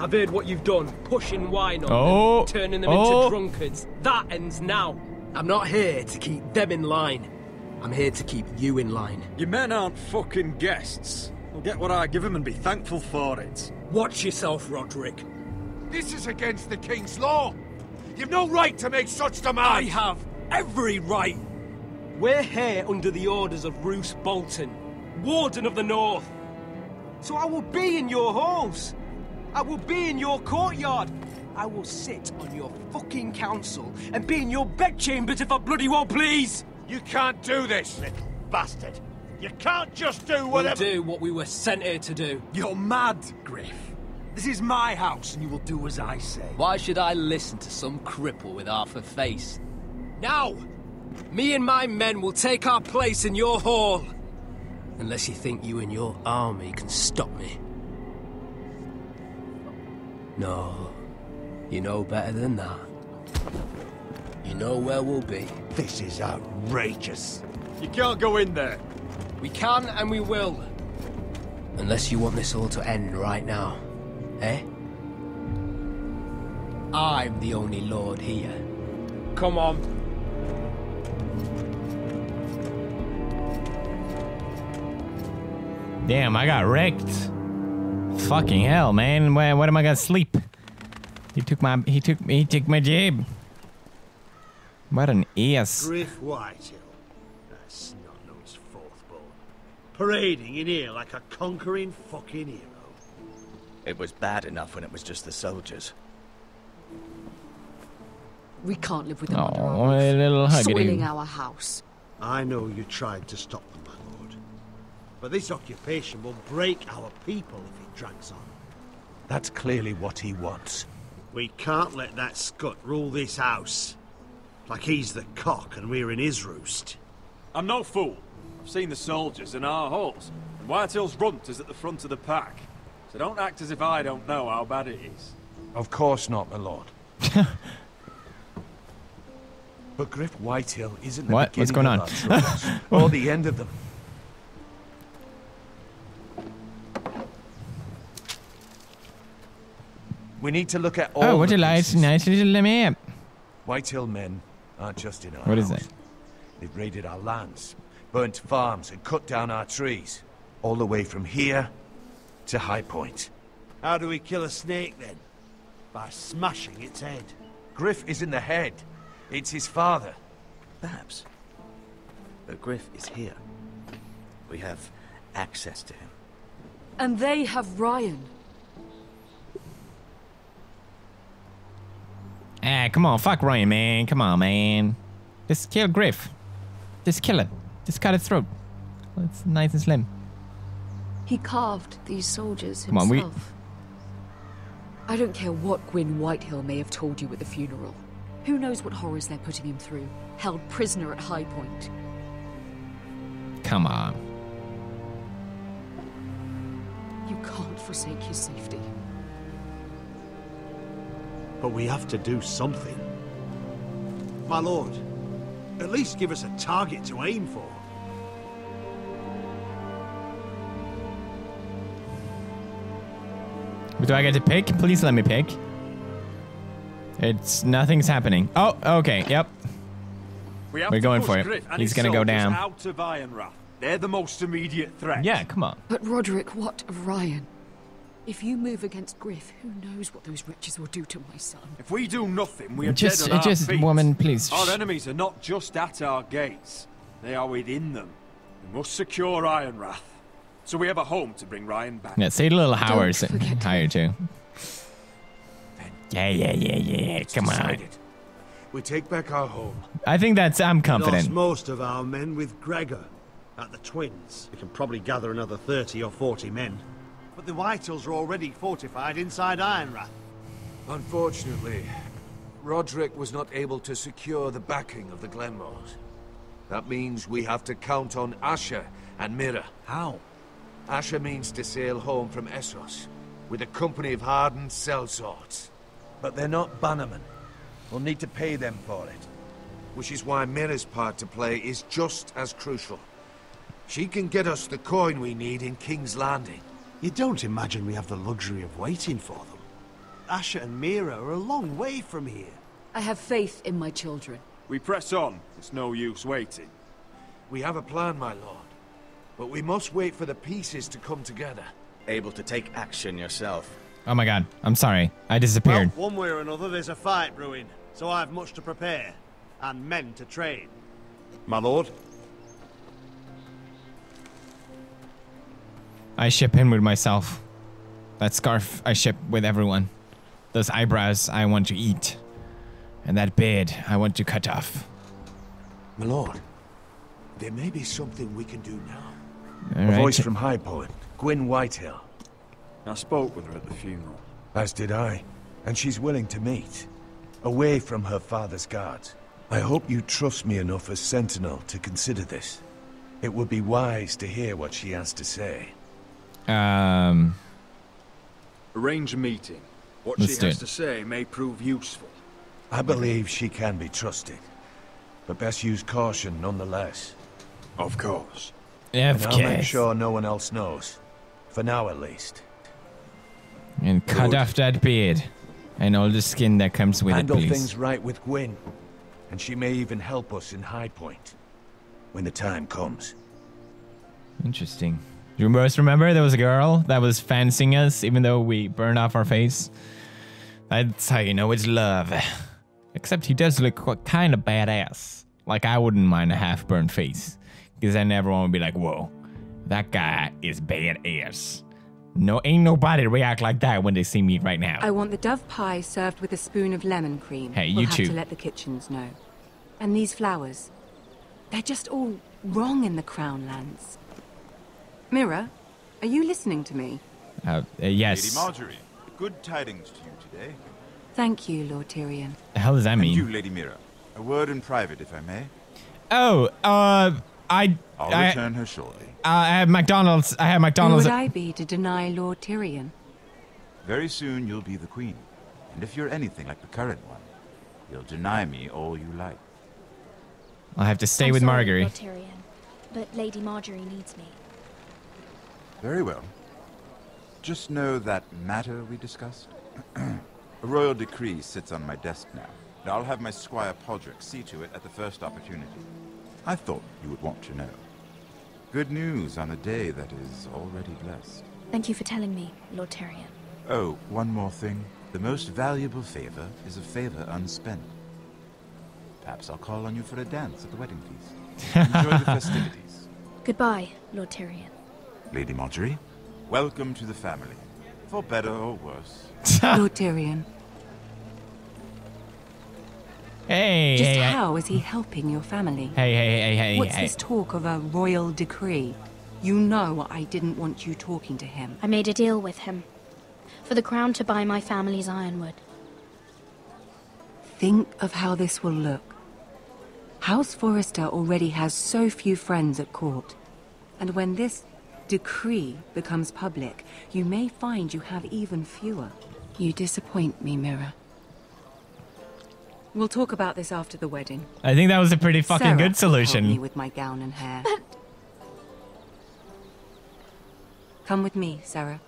I've heard what you've done, pushing wine on them, turning them into drunkards. That ends now. I'm not here to keep them in line. I'm here to keep you in line. Your men aren't fucking guests. They'll get what I give them and be thankful for it. Watch yourself, Roderick. This is against the King's law. You've no right to make such demands. I have every right. We're here under the orders of Roose Bolton, Warden of the North. So I will be in your halls. I will be in your courtyard. I will sit on your fucking council and be in your bedchambers if I bloody won't please. You can't do this, little bastard. You can't just do whatever... We'll do what we were sent here to do. You're mad, Gryff. This is my house, and you will do as I say. Why should I listen to some cripple with half a face? Now, me and my men will take our place in your hall. Unless you think you and your army can stop me. No, you know better than that. You know where we'll be. This is outrageous. You can't go in there. We can and we will. Unless you want this all to end right now, eh? I'm the only lord here. Come on. Damn, I got wrecked. Fucking hell, man. What am I gonna sleep? He took my jib. What an ass. Gryff Whitehill, that snot-nosed fourth-born, parading in here like a conquering fucking hero. It was bad enough when it was just the soldiers. We can't live with them soiling our house. I know you tried to stop them, my lord, but this occupation will break our people if it drags on. That's clearly what he wants. We can't let that scut rule this house. Like he's the cock and we're in his roost. I'm no fool. I've seen the soldiers in our halls, and Whitehill's runt is at the front of the pack. So don't act as if I don't know how bad it is. Of course not, my lord. But Gryff Whitehill isn't the beginning of our troubles, or the end of them. We need to look at all what a nice little map. Whitehill men aren't just in our house. What is that? They've raided our lands, burnt farms, and cut down our trees. All the way from here to Highpoint. How do we kill a snake, then? By smashing its head. Gryff isn't the head. It's his father. Perhaps. But Gryff is here. We have access to him. And they have Ryon. Ah, come on, fuck Ryon, man. Come on, man. Just kill Gryff. Just kill him. Just cut his throat. It's nice and slim. He carved these soldiers himself. Come on, I don't care what Gwyn Whitehill may have told you at the funeral. Who knows what horrors they're putting him through, held prisoner at Highpoint. Come on. You can't forsake his safety. But we have to do something. My lord, at least give us a target to aim for. Do I get to pick? Please let me pick. It's... nothing's happening. Oh, okay. Yep. We're going for it. He's gonna go down. Out of Ironrath. They're the most immediate threat. Yeah, come on. But Roderick, what of Ryon? If you move against Gryff, who knows what those wretches will do to my son? If we do nothing, we are just, dead on our feet. Woman, please. Our enemies are not just at our gates. They are within them. We must secure Ironrath. So we have a home to bring Ryon back. Yeah, say little Howard's higher too. Yeah. Come on. We take back our home. I think that's... I'm confident. We lost most of our men with Gregor at the Twins. We can probably gather another 30 or 40 men. But the Whitehills are already fortified inside Ironrath. Unfortunately, Roderick was not able to secure the backing of the Glenmores. That means we have to count on Asher and Mira. How? Asher means to sail home from Essos with a company of hardened sellswords. But they're not bannermen. We'll need to pay them for it. Which is why Mira's part to play is just as crucial. She can get us the coin we need in King's Landing. You don't imagine we have the luxury of waiting for them. Asher and Mira are a long way from here. I have faith in my children. We press on. It's no use waiting. We have a plan, my lord. But we must wait for the pieces to come together. Able to take action yourself. Oh my god, I'm sorry. I disappeared. Well, one way or another, there's a fight brewing, so I've much to prepare, and men to train. My lord? I ship him with myself. That scarf I ship with everyone. Those eyebrows I want to eat. And that beard I want to cut off. My lord, there may be something we can do now. All right. A voice from Highpoint, Gwyn Whitehill. I spoke with her at the funeral. As did I. And she's willing to meet. Away from her father's guards. I hope you trust me enough as Sentinel to consider this. It would be wise to hear what she has to say. Arrange a meeting. What she has to say may prove useful. I believe she can be trusted. But best use caution nonetheless. Of course. And I'll make sure no one else knows. For now at least. And cut off that beard and all the skin that comes with it, please. Handle things right with Gwyn, and she may even help us in Highpoint when the time comes. Interesting. You guys remember there was a girl that was fancying us even though we burned off our face? That's how you know it's love. Except he does look kind of badass. Like, I wouldn't mind a half-burned face, because then everyone would be like, whoa, that guy is badass. No, ain't nobody react like that when they see me right now. I want the dove pie served with a spoon of lemon cream. Hey, you have to let the kitchens know. And these flowers, they're just all wrong in the Crown Lands. Mira, are you listening to me? Yes. Lady Marjorie, good tidings to you today. Thank you, Lord Tyrion. The hell does that mean? And you, Lady Mira, a word in private, if I may. Oh, I'll return her shortly. I have McDonald's. Who would I be to deny Lord Tyrion? Very soon you'll be the queen, and if you're anything like the current one, you'll deny me all you like. I'll have to stay with Marjorie. Lord Tyrion, but Lady Marjorie needs me. Very well. Just know that matter we discussed. A royal decree sits on my desk now, and I'll have my squire Podrick see to it at the first opportunity. I thought you would want to know. Good news on a day that is already blessed. Thank you for telling me, Lord Tyrion. Oh, one more thing. The most valuable favor is a favor unspent. Perhaps I'll call on you for a dance at the wedding feast. Enjoy the festivities. Goodbye, Lord Tyrion. Lady Marjorie, welcome to the family. For better or worse. Lord Tyrion. Hey, Just how is he helping your family? Hey. What's this talk of a royal decree? You know I didn't want you talking to him. I made a deal with him. For the crown to buy my family's Ironwood. Think of how this will look. House Forrester already has so few friends at court. And when this decree becomes public, you may find you have even fewer. You disappoint me, Mira. We'll talk about this after the wedding. I think that was a pretty fucking good solution. Help me with my gown and hair. But... come with me, Sera.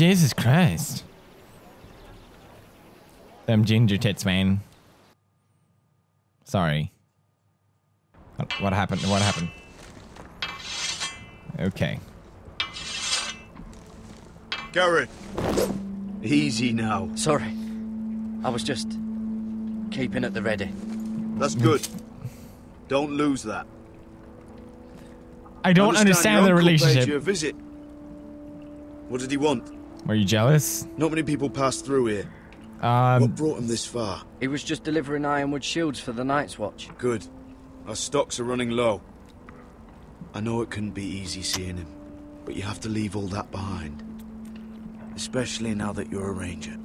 Jesus Christ. Them ginger tits, man. Sorry. What happened? What happened? Okay. Gared. Easy now. Sorry. I was just keeping at the ready. That's good. Don't lose that. I don't understand the relationship. Your visit. What did he want? Were you jealous? Not many people pass through here. What brought him this far? He was just delivering Ironwood shields for the Night's Watch. Good. Our stocks are running low. I know it couldn't be easy seeing him, but you have to leave all that behind. Especially now that you're a ranger.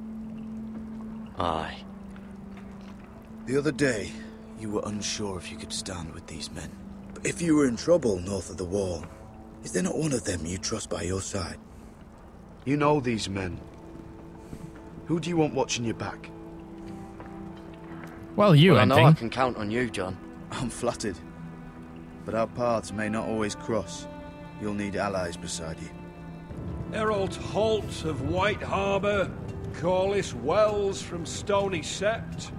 Aye. The other day, you were unsure if you could stand with these men. But if you were in trouble north of the wall, is there not one of them you trust by your side? You know these men. Who do you want watching your back? Well, you, I know I can count on you, John. I'm flattered. But our paths may not always cross. You'll need allies beside you. Herald Holt of White Harbour, Corliss Wells from Stony Sept,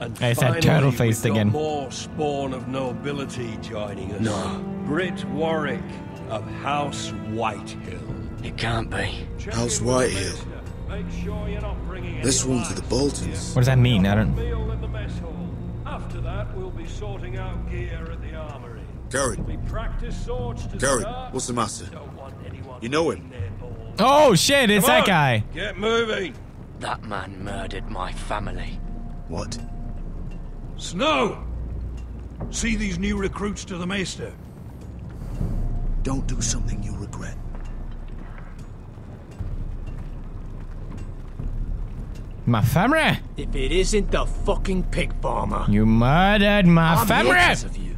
and I said turtle-faced again. More spawn of nobility joining us. No. Britt Warwick of House Whitehill. It can't be. House Whitehill. This one to the Boltons. What does that mean? I don't. After that, we'll be sorting out gear at the armory. Gared. Gared, what's the matter? You know him. Oh shit, it's that guy. Get moving. That man murdered my family. What? Snow! See these new recruits to the Maester. Don't do something you'll regret. My family? If it isn't the fucking pig farmer. You murdered my family! Of you.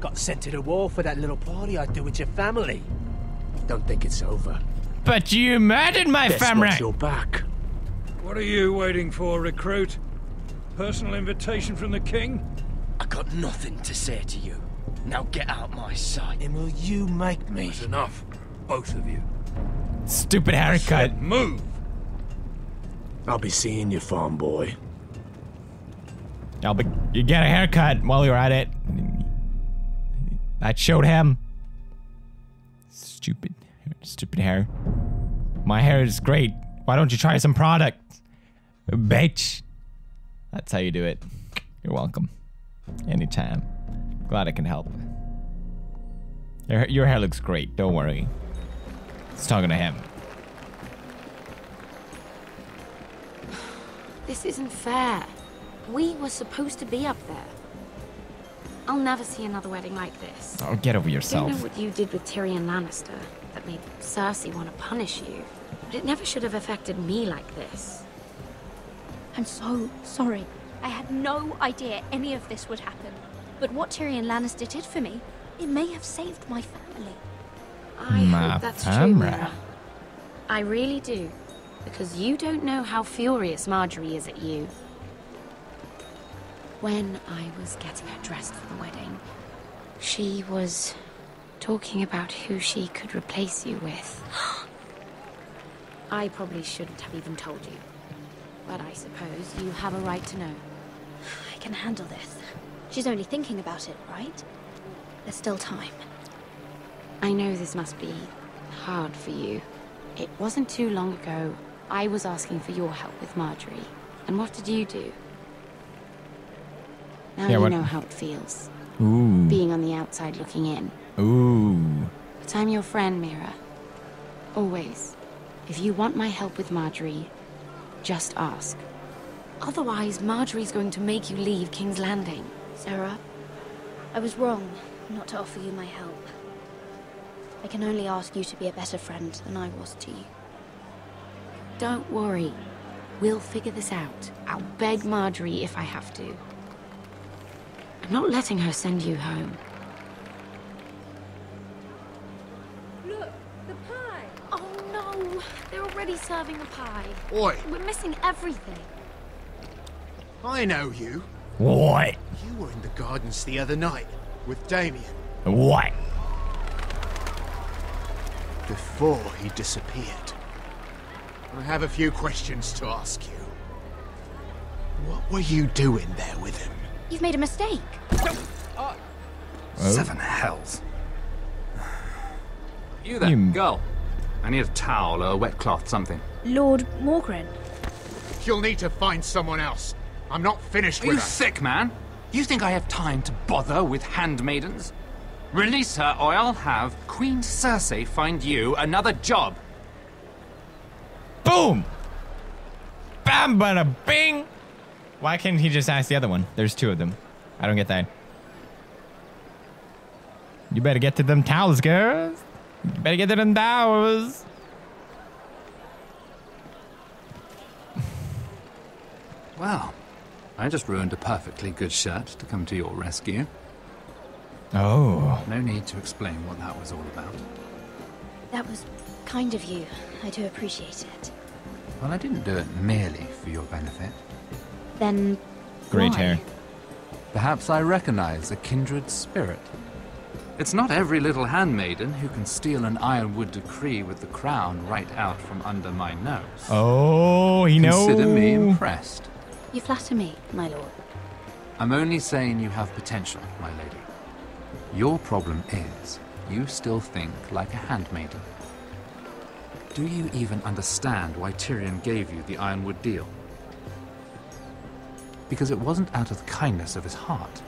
Got sent to the wall for that little party I do with your family. Don't think it's over. But you murdered my family! Watch your back. What are you waiting for, recruit? Personal invitation from the king? I got nothing to say to you. Now get out my sight. And will you make me? That's enough. Both of you. Stupid haircut. Said, move! I'll be seeing you, farm boy. You get a haircut while you're at it. I showed him. Stupid hair. My hair is great. Why don't you try some product? Bitch. That's how you do it. You're welcome. Anytime. Glad I can help. Your hair looks great. Don't worry. It's talking to him. This isn't fair. We were supposed to be up there. I'll never see another wedding like this. Oh, get over yourself. I don't know what you did with Tyrion Lannister that made Cersei want to punish you. But it never should have affected me like this. I'm so sorry. I had no idea any of this would happen. But what Tyrion Lannister did for me, it may have saved my family. I hope that's true, Mira. I really do. Because you don't know how furious Marjorie is at you. When I was getting her dressed for the wedding, she was talking about who she could replace you with. I probably shouldn't have even told you. But I suppose you have a right to know. I can handle this. She's only thinking about it, right? There's still time. I know this must be hard for you. It wasn't too long ago I was asking for your help with Marjorie. And what did you do? Now you know how it feels. Ooh. Being on the outside looking in. Ooh. But I'm your friend, Mira. Always. If you want my help with Marjorie, just ask. Otherwise, Marjorie's going to make you leave King's Landing. Sera, I was wrong not to offer you my help. I can only ask you to be a better friend than I was to you. Don't worry. We'll figure this out. I'll beg Marjorie if I have to. I'm not letting her send you home. Look, the pie! Oh no! They're already serving the pie. Oi! We're missing everything. I know you. What? You were in the gardens the other night with Damien. What? Before he disappeared. I have a few questions to ask you. What were you doing there with him? You've made a mistake. Oh. Seven hells. You there, girl. I need a towel or a wet cloth, something. Lord Morgren. You'll need to find someone else. I'm not finished with her. Are you sick, man? You think I have time to bother with handmaidens? Release her or I'll have Queen Cersei find you another job. Boom! Bam, bada, bing! Why can't he just ask the other one? There's two of them. I don't get that. You better get to them towels, girls. You better get to them towels. Well, I just ruined a perfectly good shirt to come to your rescue. Oh. No need to explain what that was all about. That was kind of you. I do appreciate it. Well, I didn't do it merely for your benefit. Then great why? Hair. Perhaps I recognize a kindred spirit. It's not every little handmaiden who can steal an Ironwood decree with the crown right out from under my nose. Oh, he knows. Consider me impressed. You flatter me, my lord. I'm only saying you have potential, my lady. Your problem is you still think like a handmaiden. Do you even understand why Tyrion gave you the Ironwood deal? Because it wasn't out of the kindness of his heart.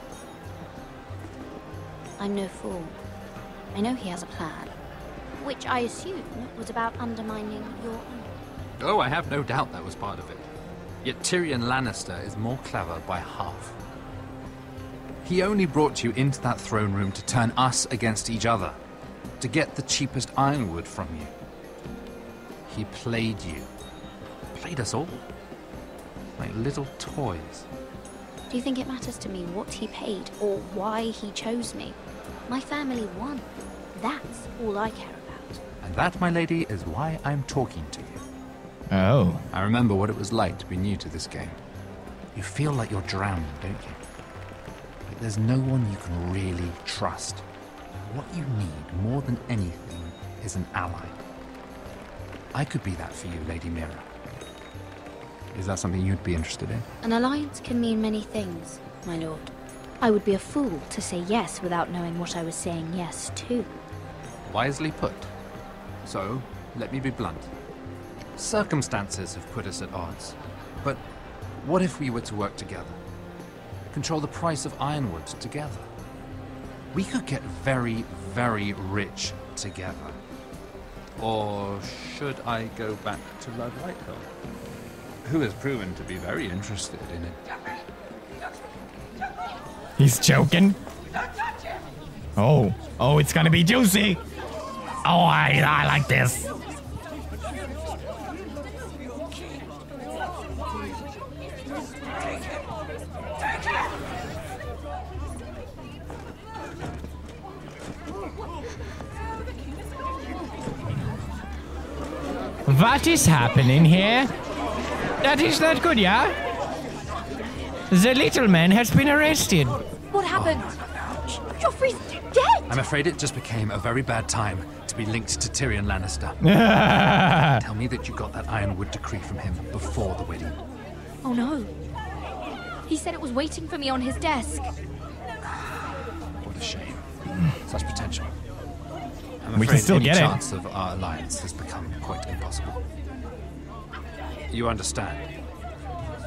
I'm no fool. I know he has a plan, which I assume was about undermining your own. Oh, I have no doubt that was part of it. Yet Tyrion Lannister is more clever by half. He only brought you into that throne room to turn us against each other, to get the cheapest Ironwood from you. He played you. Played us all. Like little toys. Do you think it matters to me what he paid or why he chose me? My family won. That's all I care about. And that, my lady, is why I'm talking to you. Oh. I remember what it was like to be new to this game. You feel like you're drowning, don't you? Like there's no one you can really trust. What you need more than anything is an ally. I could be that for you, Lady Mira. Is that something you'd be interested in? An alliance can mean many things, my lord. I would be a fool to say yes without knowing what I was saying yes to. Wisely put. So, let me be blunt. Circumstances have put us at odds. But what if we were to work together? Control the price of Ironwood together? We could get very, very rich together. Or should I go back to Lord Whitehill? Who has proven to be very interested in it. He's joking. Oh, oh, it's gonna be juicy. Oh, I like this. What is happening here? That is not good, yeah? The little man has been arrested. What happened? Oh. Joffrey's dead! I'm afraid it just became a very bad time to be linked to Tyrion Lannister. Tell me that you got that Ironwood decree from him before the wedding. Oh no. He said it was waiting for me on his desk. What a shame. Such potential. I'm we afraid can still any get chance it. Of our alliance has become quite impossible. You understand?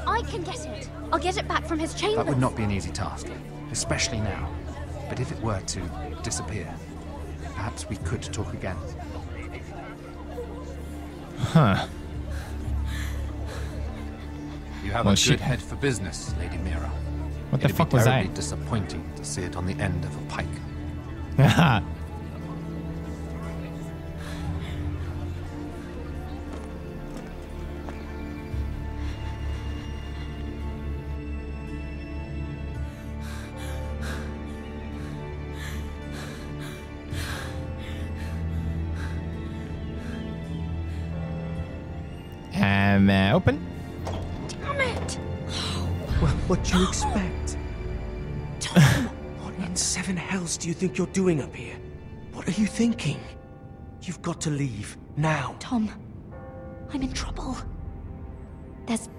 I can get it. I'll get it back from his chamber. That would not be an easy task, especially now. But if it were to disappear, perhaps we could talk again. Huh. You have a good head for business, Lady Mira. What the fuck was that? It would be disappointing to see it on the end of a pike. Haha. Open. Damn it! Well, what do you expect? Tom! What in seven hells do you think you're doing up here? What are you thinking? You've got to leave, now. Tom, I'm in trouble. There's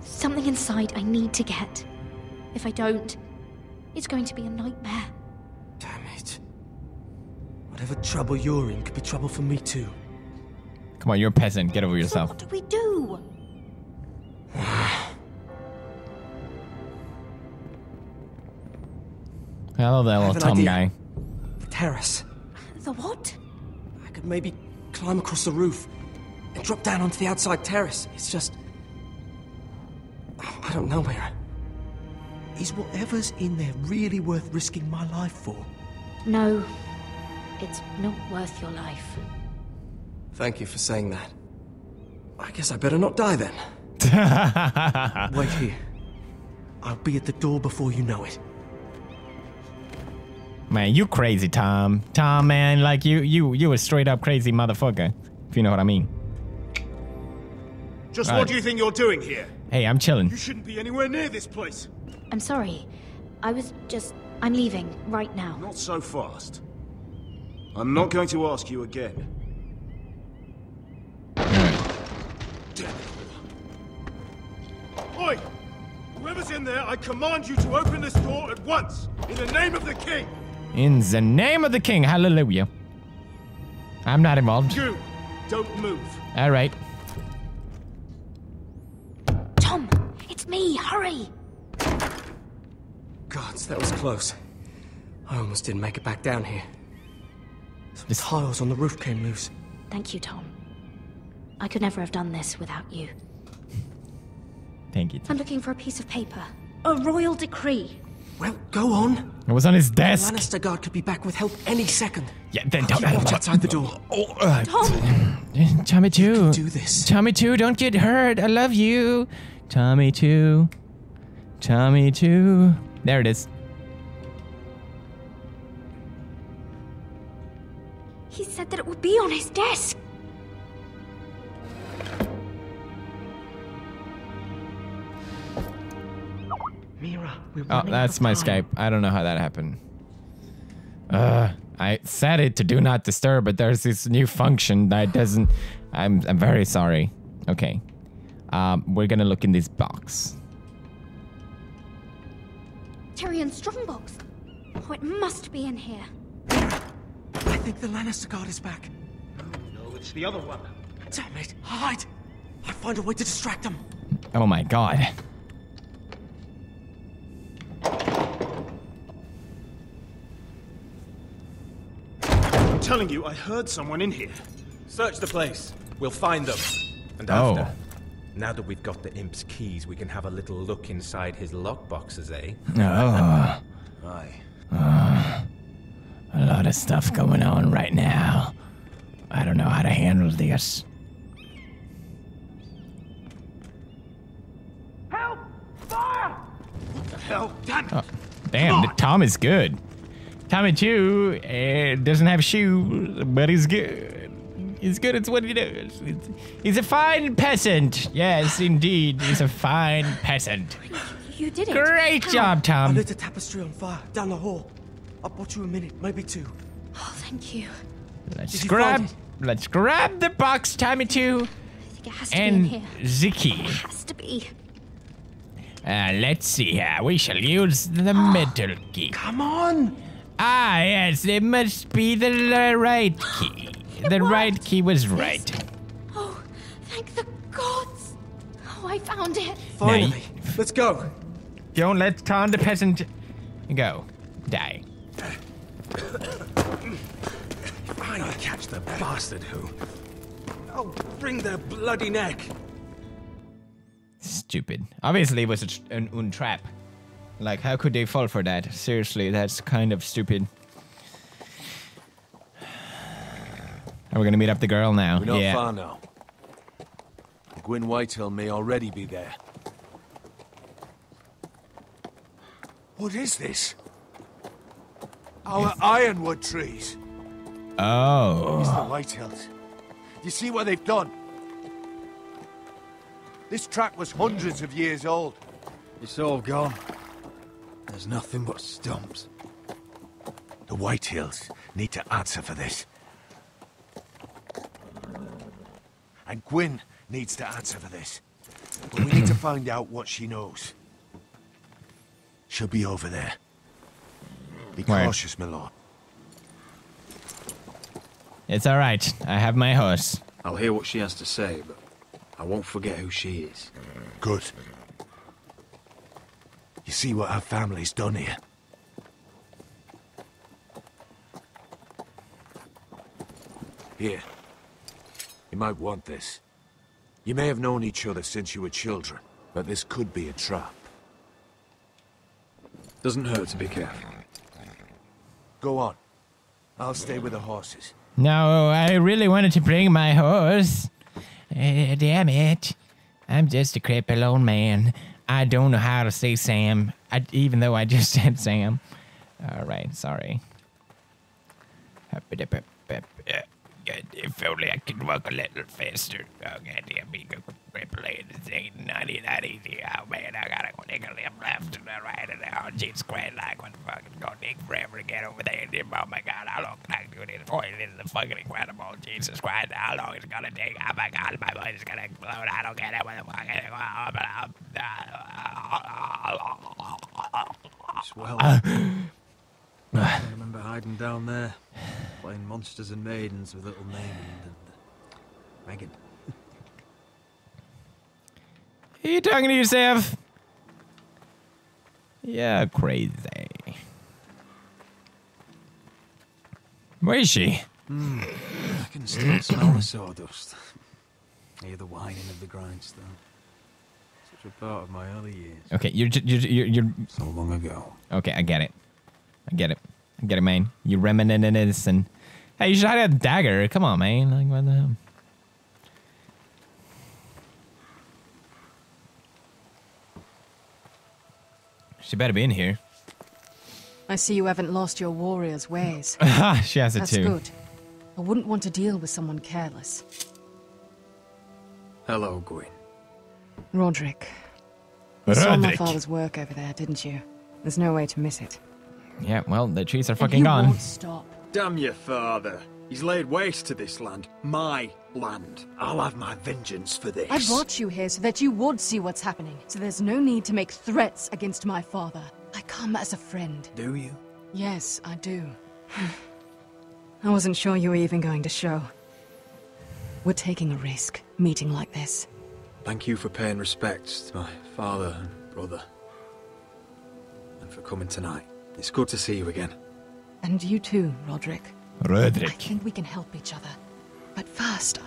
something inside I need to get. If I don't, it's going to be a nightmare. Damn it. Whatever trouble you're in could be trouble for me too. Come on, you're a peasant. Get over yourself. So what do we do? Hello there, little Tom guy. The terrace. The what? I could maybe climb across the roof and drop down onto the outside terrace. It's just... I don't know, Mira. Is whatever's in there really worth risking my life for? No. It's not worth your life. Thank you for saying that. I guess I better not die then. Wait here. I'll be at the door before you know it. Man, you crazy, Tom. Tom, man, like you a straight up crazy motherfucker, if you know what I mean. Just what do you think you're doing here? Hey, I'm chilling. You shouldn't be anywhere near this place. I'm sorry. I'm leaving right now. Not so fast. I'm not going to ask you again. Damn it. Oi! Whoever's in there, I command you to open this door at once, in the name of the king. In the name of the king, hallelujah. I'm not involved. You don't move. All right. Tom, it's me, hurry. Gods, that was close. I almost didn't make it back down here. The tiles on the roof came loose. Thank you, Tom. I could never have done this without you. Thank you, Tom. I'm looking for a piece of paper. A royal decree. Well, go on. It was on his desk. The Lannister guard could be back with help any second. Yeah, then don't watch outside the door. Tom! Tommy too. You can do this. Tommy too, don't get hurt. I love you. Tommy too. Tommy too. There it is. He said that it would be on his desk. Mira, oh, that's my Skype. I don't know how that happened. I set it to do not disturb, but there's this new function that doesn't. I'm very sorry. Okay, we're gonna look in this box. Tyrion's strongbox. Oh, it must be in here. I think the Lannister guard is back. No, it's the other one. Damn it! Hide! I'll find a way to distract them. Oh my god. I'm telling you, I heard someone in here. Search the place. We'll find them. And after. Now that we've got the imp's keys, we can have a little look inside his lock boxes, eh? Oh. Aye. A lot of stuff going on right now. I don't know how to handle this. Help! Fire! What the hell? Damn it! Oh, damn, Tom is good. Tommy Chew doesn't have shoes, but he's good. He's good at what he does. He's a fine peasant. Yes, indeed. He's a fine peasant. You did it. Great job, Tom. I lit a tapestry on fire down the hall. I bought you a minute, maybe two. Oh, thank you. Let's grab the box, Tommy Chew. I think it has to be in here. And Ziki. It has to be. Let's see here. We shall use the metal key. Come on. Ah, yes, it must be the right key. The right key was right. Oh, thank the gods. Oh, I found it. Finally. Let's go. Don't let Tom the peasant go. Die. Finally catch the bastard who... Oh, bring their bloody neck. Stupid. Obviously it was an trap. Like, how could they fall for that? Seriously, that's kind of stupid. And we're gonna meet up the girl now. We're not far now. Gwyn Whitehill may already be there. What is this? Our Ironwood trees. Oh. It's the Whitehills. You see what they've done? This track was hundreds of years old. It's all gone. There's nothing but stumps. The Whitehills need to answer for this. And Gwyn needs to answer for this. But we need to find out what she knows. She'll be over there. Be cautious, my lord. It's all right. I have my horse. I'll hear what she has to say, but I won't forget who she is. Good. You see what her family's done here. Here. You might want this. You may have known each other since you were children, but this could be a trap. Doesn't hurt to be careful. Go on. I'll stay with the horses. No, I really wanted to bring my horse. Damn it. I'm just a crippled old man. I don't know how to say Sam, even though I just said Sam. Alright, sorry. If only I could walk a little faster. Oh, goddamn me, this ain't that easy. Oh, man, I gotta go take a left, and a right, and a jeep square like one fucking gonna take forever to get over there. Oh, my God, how long can I do this for? This is fucking incredible. Jesus Christ, how long is it gonna take? Oh, my God, my voice is gonna explode. I don't get it. What the fuck is going on? I remember hiding down there, playing monsters and maidens with little Megan and Megan. Are you talking to yourself? Yeah, crazy. Where is she? I can still smell the sawdust. I hear the whining of the grindstone. Such a part of my early years. Okay, you're so long ago. Okay, I get it. I get it, man. You reminiscing. Hey, you should hide a dagger. Come on, man. Like, what the hell? She better be in here. I see you haven't lost your warrior's ways. She has it too. That's good. I wouldn't want to deal with someone careless. Hello, Gwyn. Roderick. You saw my father's work over there, didn't you? There's no way to miss it. Yeah, well, the trees are fucking gone. Won't stop. Damn your father. He's laid waste to this land. My land. I'll have my vengeance for this. I brought you here so that you would see what's happening. So there's no need to make threats against my father. I come as a friend. Do you? Yes, I do. I wasn't sure you were even going to show. We're taking a risk, meeting like this. Thank you for paying respects to my father and brother. And for coming tonight. It's good to see you again. And you too, Roderick. I think we can help each other. But first,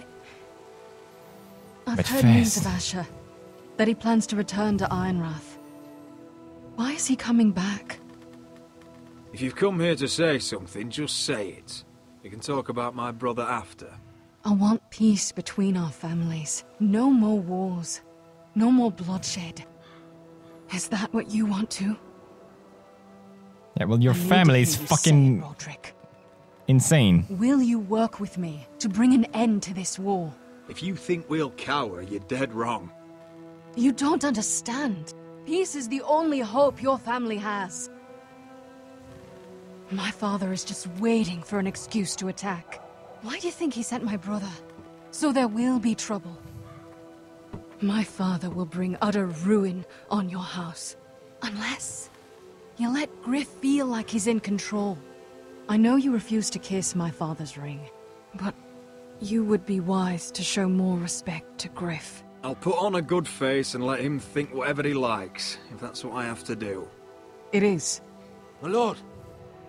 I've heard news of Asher. That he plans to return to Ironrath. Why is he coming back? If you've come here to say something, just say it. We can talk about my brother after. I want peace between our families. No more wars. No more bloodshed. Is that what you want too? Yeah, well, your family's fucking insane. Will you work with me to bring an end to this war? If you think we'll cower, you're dead wrong. You don't understand. Peace is the only hope your family has. My father is just waiting for an excuse to attack. Why do you think he sent my brother? So there will be trouble. My father will bring utter ruin on your house. Unless... you let Gryff feel like he's in control. I know you refuse to kiss my father's ring, but you would be wise to show more respect to Gryff. I'll put on a good face and let him think whatever he likes, if that's what I have to do. It is. My lord,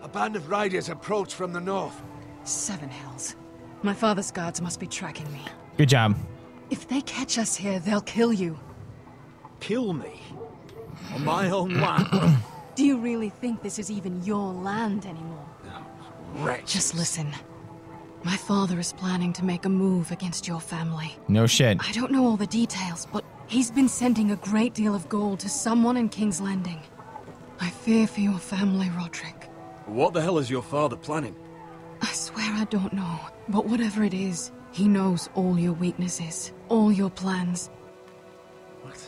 a band of riders approach from the north. Seven hells. My father's guards must be tracking me. Good job. If they catch us here, they'll kill you. Kill me? On my own land? Do you really think this is even your land anymore? No, wretch. Just listen. My father is planning to make a move against your family. No shit. I don't know all the details, but he's been sending a great deal of gold to someone in King's Landing. I fear for your family, Roderick. What the hell is your father planning? I swear I don't know, but whatever it is, he knows all your weaknesses, all your plans. What?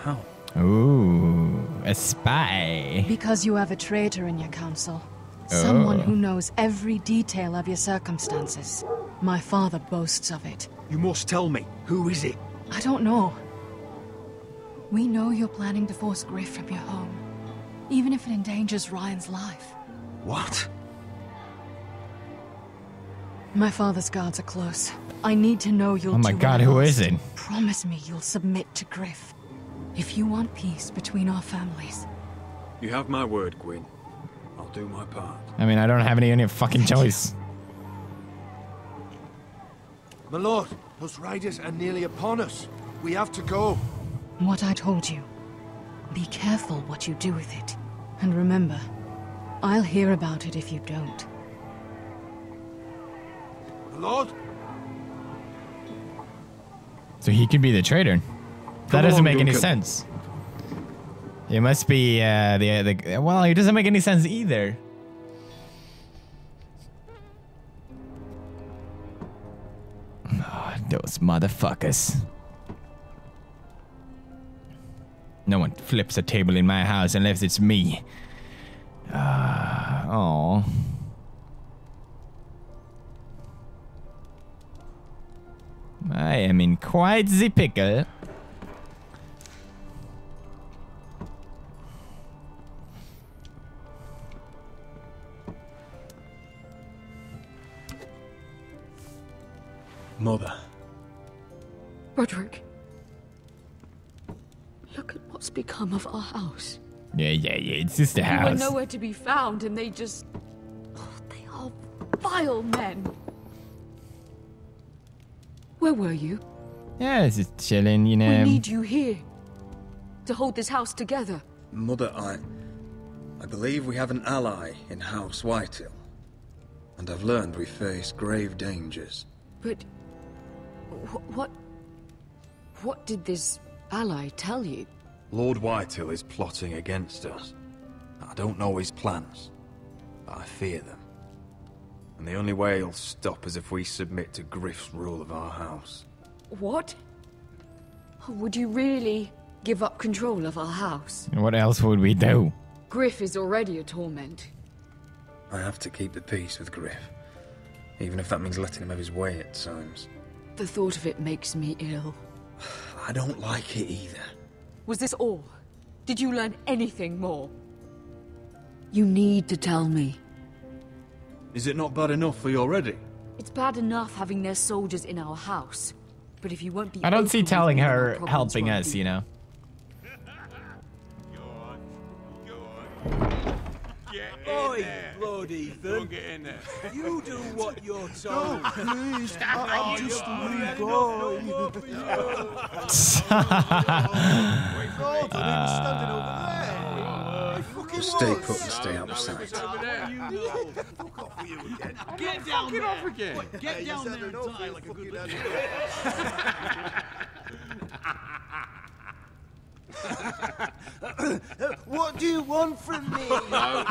How? Ooh, a spy. Because you have a traitor in your council. Oh. Someone who knows every detail of your circumstances. My father boasts of it. You must tell me. Who is it? I don't know. We know you're planning to force Gryff from your home, even if it endangers Ryan's life. What? My father's guards are close. I need to know you'll do. Oh my God, who is it? Promise me you'll submit to Gryff. If you want peace between our families. You have my word, Gwyn. I'll do my part. I mean, I don't have any fucking choice. My lord, those riders are nearly upon us. We have to go. What I told you. Be careful what you do with it. And remember, I'll hear about it if you don't. My lord? So he could be the traitor. That doesn't make any sense. It must be well, it doesn't make any sense either. Oh, those motherfuckers. No one flips a table in my house unless it's me. Oh. I am in quite the pickle. Mother. Roderick. Look at what's become of our house. Yeah, it's just a house. They were nowhere to be found and they just... Oh, they are vile men. Where were you? Yeah, just chilling, you know. We need you here. To hold this house together. Mother, I believe we have an ally in House Whitehill. And I've learned we face grave dangers. But... What did this ally tell you? Lord Whitehill is plotting against us. I don't know his plans, but I fear them. And the only way he'll stop is if we submit to Gryff's rule of our house. What? Would you really give up control of our house? What else would we do? Gryff is already a torment. I have to keep the peace with Gryff, even if that means letting him have his way at times. The thought of it makes me ill. I don't like it either. Was this all? Did you learn anything more? You need to tell me. Is it not bad enough for you already? It's bad enough having their soldiers in our house. But if you won't be... I don't see telling her helping us, you know. Oi, Lord Ethan. You do what you're told. No, please. I'm just a new guy. Stay put and stay out of sight. Get down there. Off again. Get down there and die like a good lad. What do you want from me? No,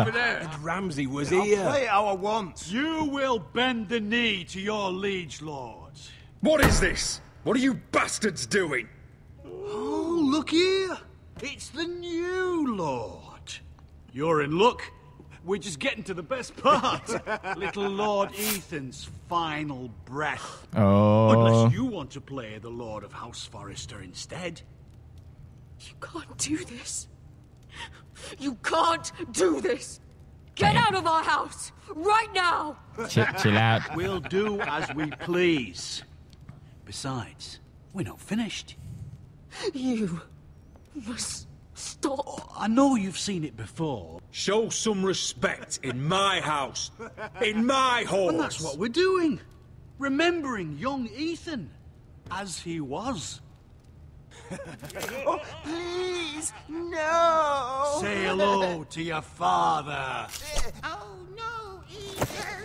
over there. And Ramsay was here. I'll play it how I want. You will bend the knee to your liege lords. What is this? What are you bastards doing? Oh, look here. It's the new lord. You're in luck. We're just getting to the best part. Little Lord Ethan's final breath. Oh. Unless you want to play the Lord of House Forrester instead. You can't do this. You can't do this. Get out of our house right now. Chill out. We'll do as we please. Besides, we're not finished. You must stop. Oh, I know you've seen it before. Show some respect in my house, in my home. And that's what we're doing. Remembering young Ethan as he was. Oh, please, no! Say hello to your father. Oh, no, Ethan.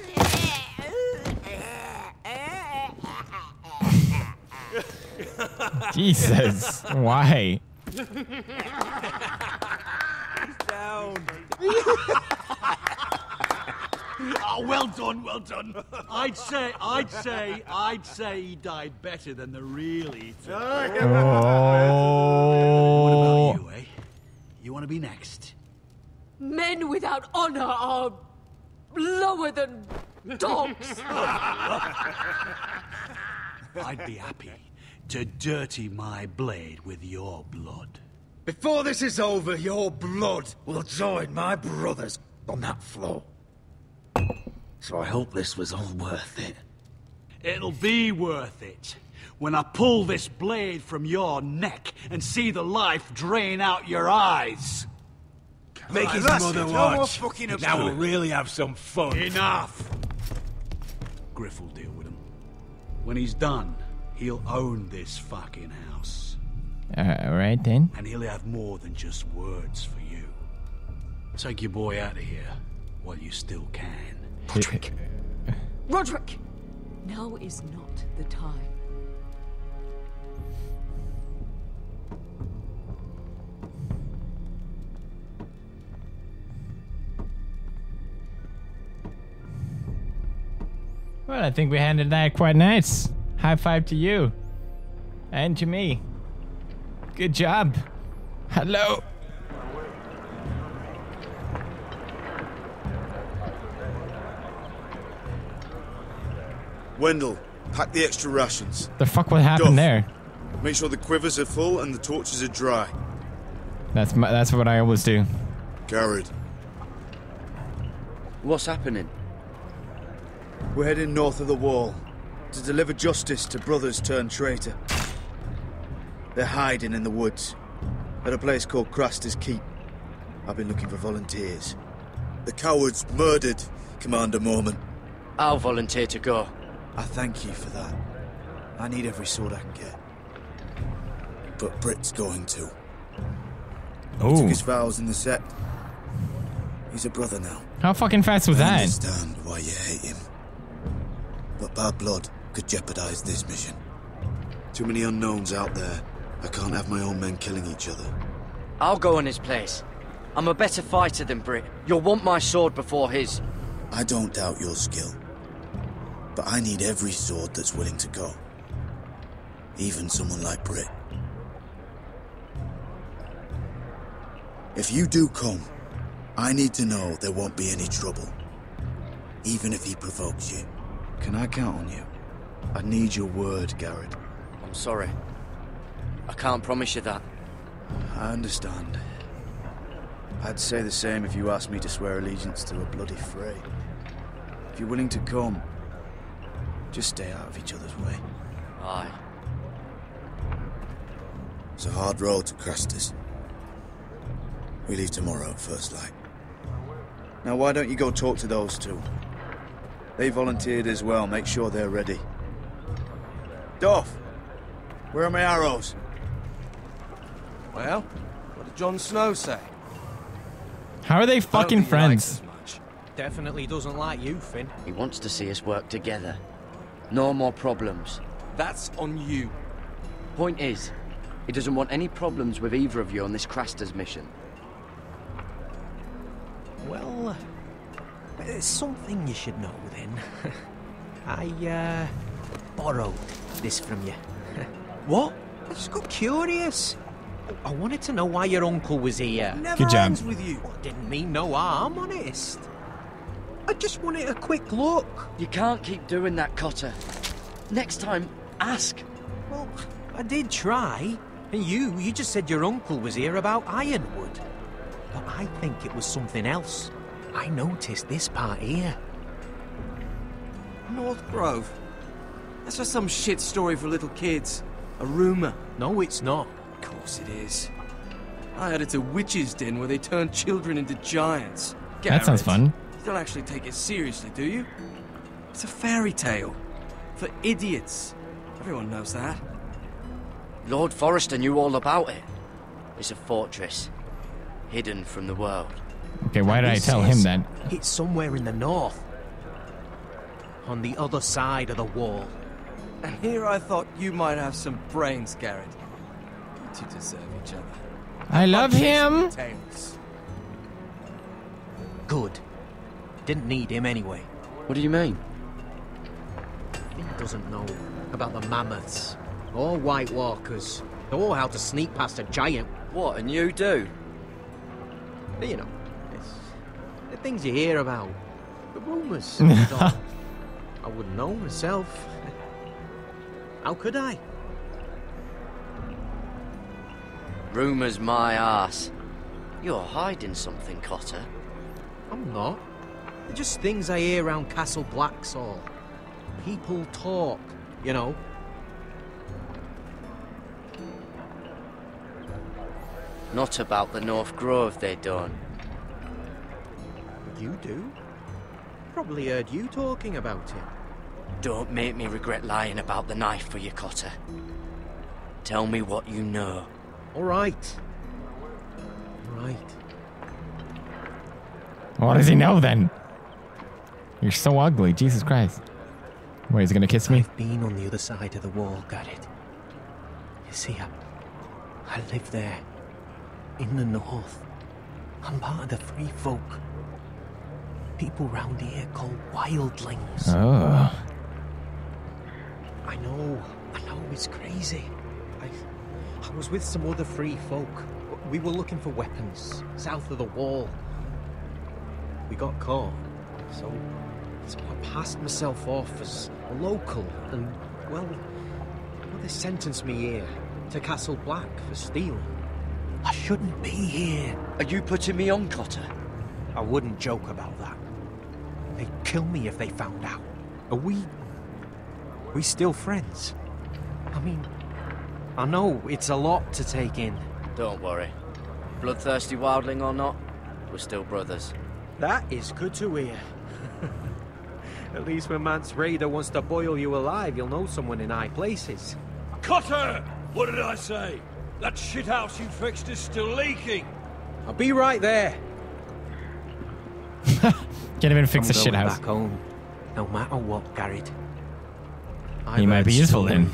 Jesus, why? Down. Oh, well done, well done. I'd say he died better than the real Ethan. Oh. What about you, eh? You want to be next? Men without honor are lower than dogs. I'd be happy to dirty my blade with your blood. Before this is over, your blood will join my brother's on that floor. So I hope this was all worth it. It'll be worth it when I pull this blade from your neck and see the life drain out your eyes. Make his mother watch. Now we'll really have some fun. Enough! Gryff will deal with him. When he's done, he'll own this fucking house. Alright then. And he'll have more than just words for you. Take your boy out of here while you still can. Roderick! Roderick! Now is not the time. Well, I think we handled that quite nice. High five to you. And to me. Good job. Hello. Wendell, pack the extra rations. The fuck what happened there? Make sure the quivers are full and the torches are dry. That's what I always do. Gared. What's happening? We're heading north of the wall to deliver justice to brothers turned traitor. They're hiding in the woods at a place called Craster's Keep. I've been looking for volunteers. The cowards murdered Commander Mormon. I'll volunteer to go. I thank you for that. I need every sword I can get. But Britt's going too. He took his vows in the sect. He's a brother now. How fucking fast was that? I understand why you hate him. But bad blood could jeopardize this mission. Too many unknowns out there. I can't have my own men killing each other. I'll go in his place. I'm a better fighter than Britt. You'll want my sword before his. I don't doubt your skill. But I need every sword that's willing to go. Even someone like Britt. If you do come, I need to know there won't be any trouble. Even if he provokes you. Can I count on you? I need your word, Gared. I'm sorry. I can't promise you that. I understand. I'd say the same if you asked me to swear allegiance to a bloody fray. If you're willing to come, just stay out of each other's way. Aye. It's a hard road to Craster's. We leave tomorrow at first light. Now why don't you go talk to those two? They volunteered as well. Make sure they're ready. Doff, where are my arrows? Well, what did Jon Snow say? How are they fucking friends? Definitely doesn't like you, Finn. He wants to see us work together. No more problems. That's on you. Point is, he doesn't want any problems with either of you on this Craster's mission. Well, there's something you should know then. I borrowed this from you. What? I just got curious. I wanted to know why your uncle was here. Never ends with you. I didn't mean no harm, honest. I just wanted a quick look. You can't keep doing that, Cotter. Next time, ask. Well, I did try. And you just said your uncle was here about Ironwood. But I think it was something else. I noticed this part here. North Grove? That's just some shit story for little kids. A rumor. No, it's not. Of course it is. I heard it's a witch's den where they turn children into giants. That sounds fun. You don't actually take it seriously, do you? It's a fairy tale. For idiots. Everyone knows that. Lord Forrester knew all about it. It's a fortress. Hidden from the world. Okay, why did I tell him then? It's somewhere in the north. On the other side of the wall. And here I thought you might have some brains, Gared. You two deserve each other. I love him! Good. Didn't need him anyway. What do you mean? He doesn't know about the mammoths, or White Walkers, or how to sneak past a giant. What, and you do? But you know, it's the things you hear about. The rumours. I wouldn't know myself. How could I? Rumours my arse. You're hiding something, Cotter. I'm not. They're just things I hear around Castle Blacksall. People talk, you know. Not about the North Grove, they don't. You do? Probably heard you talking about it. Don't make me regret lying about the knife for you, Cotter. Tell me what you know. All right. All right. What does he know, then? You're so ugly, Jesus Christ. Wait, he's gonna kiss me? I've been on the other side of the wall, Gared. You see, I live there. In the north. I'm part of the free folk. People round here called wildlings. Oh. I know, it's crazy. I was with some other free folk. We were looking for weapons, south of the wall. We got caught, so I passed myself off as a local, and, well, they sentenced me here, to Castle Black for stealing. I shouldn't be here. Are you putting me on, Cotter? I wouldn't joke about that. They'd kill me if they found out. Are we still friends? I mean, I know it's a lot to take in. Don't worry. Bloodthirsty wildling or not, we're still brothers. That is good to hear. At least when Mance Raider wants to boil you alive, you'll know someone in high places. Cotter! What did I say? That shithouse you fixed is still leaking. I'll be right there. Can't even fix the shithouse. Back home, no matter what, Gared. You might be useful then.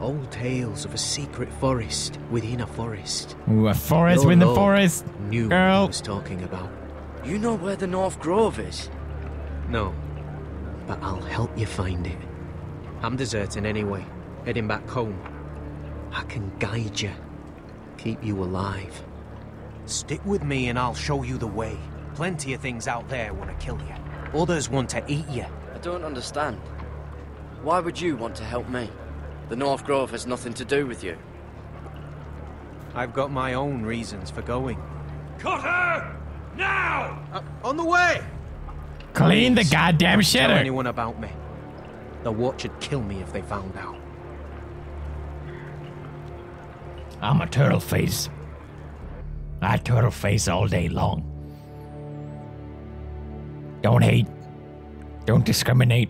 Old tales of a secret forest within a forest. Ooh, a forest within the forest. Knew what I was talking about. You know where the North Grove is? No, but I'll help you find it. I'm deserting anyway, heading back home. I can guide you, keep you alive. Stick with me and I'll show you the way. Plenty of things out there want to kill you. Others want to eat you. I don't understand. Why would you want to help me? The North Grove has nothing to do with you. I've got my own reasons for going. Cotter! Now! On the way! Clean the goddamn shitter! Don't tell anyone about me. The Watch would kill me if they found out. I'm a turtle face. I turtle face all day long. Don't hate. Don't discriminate.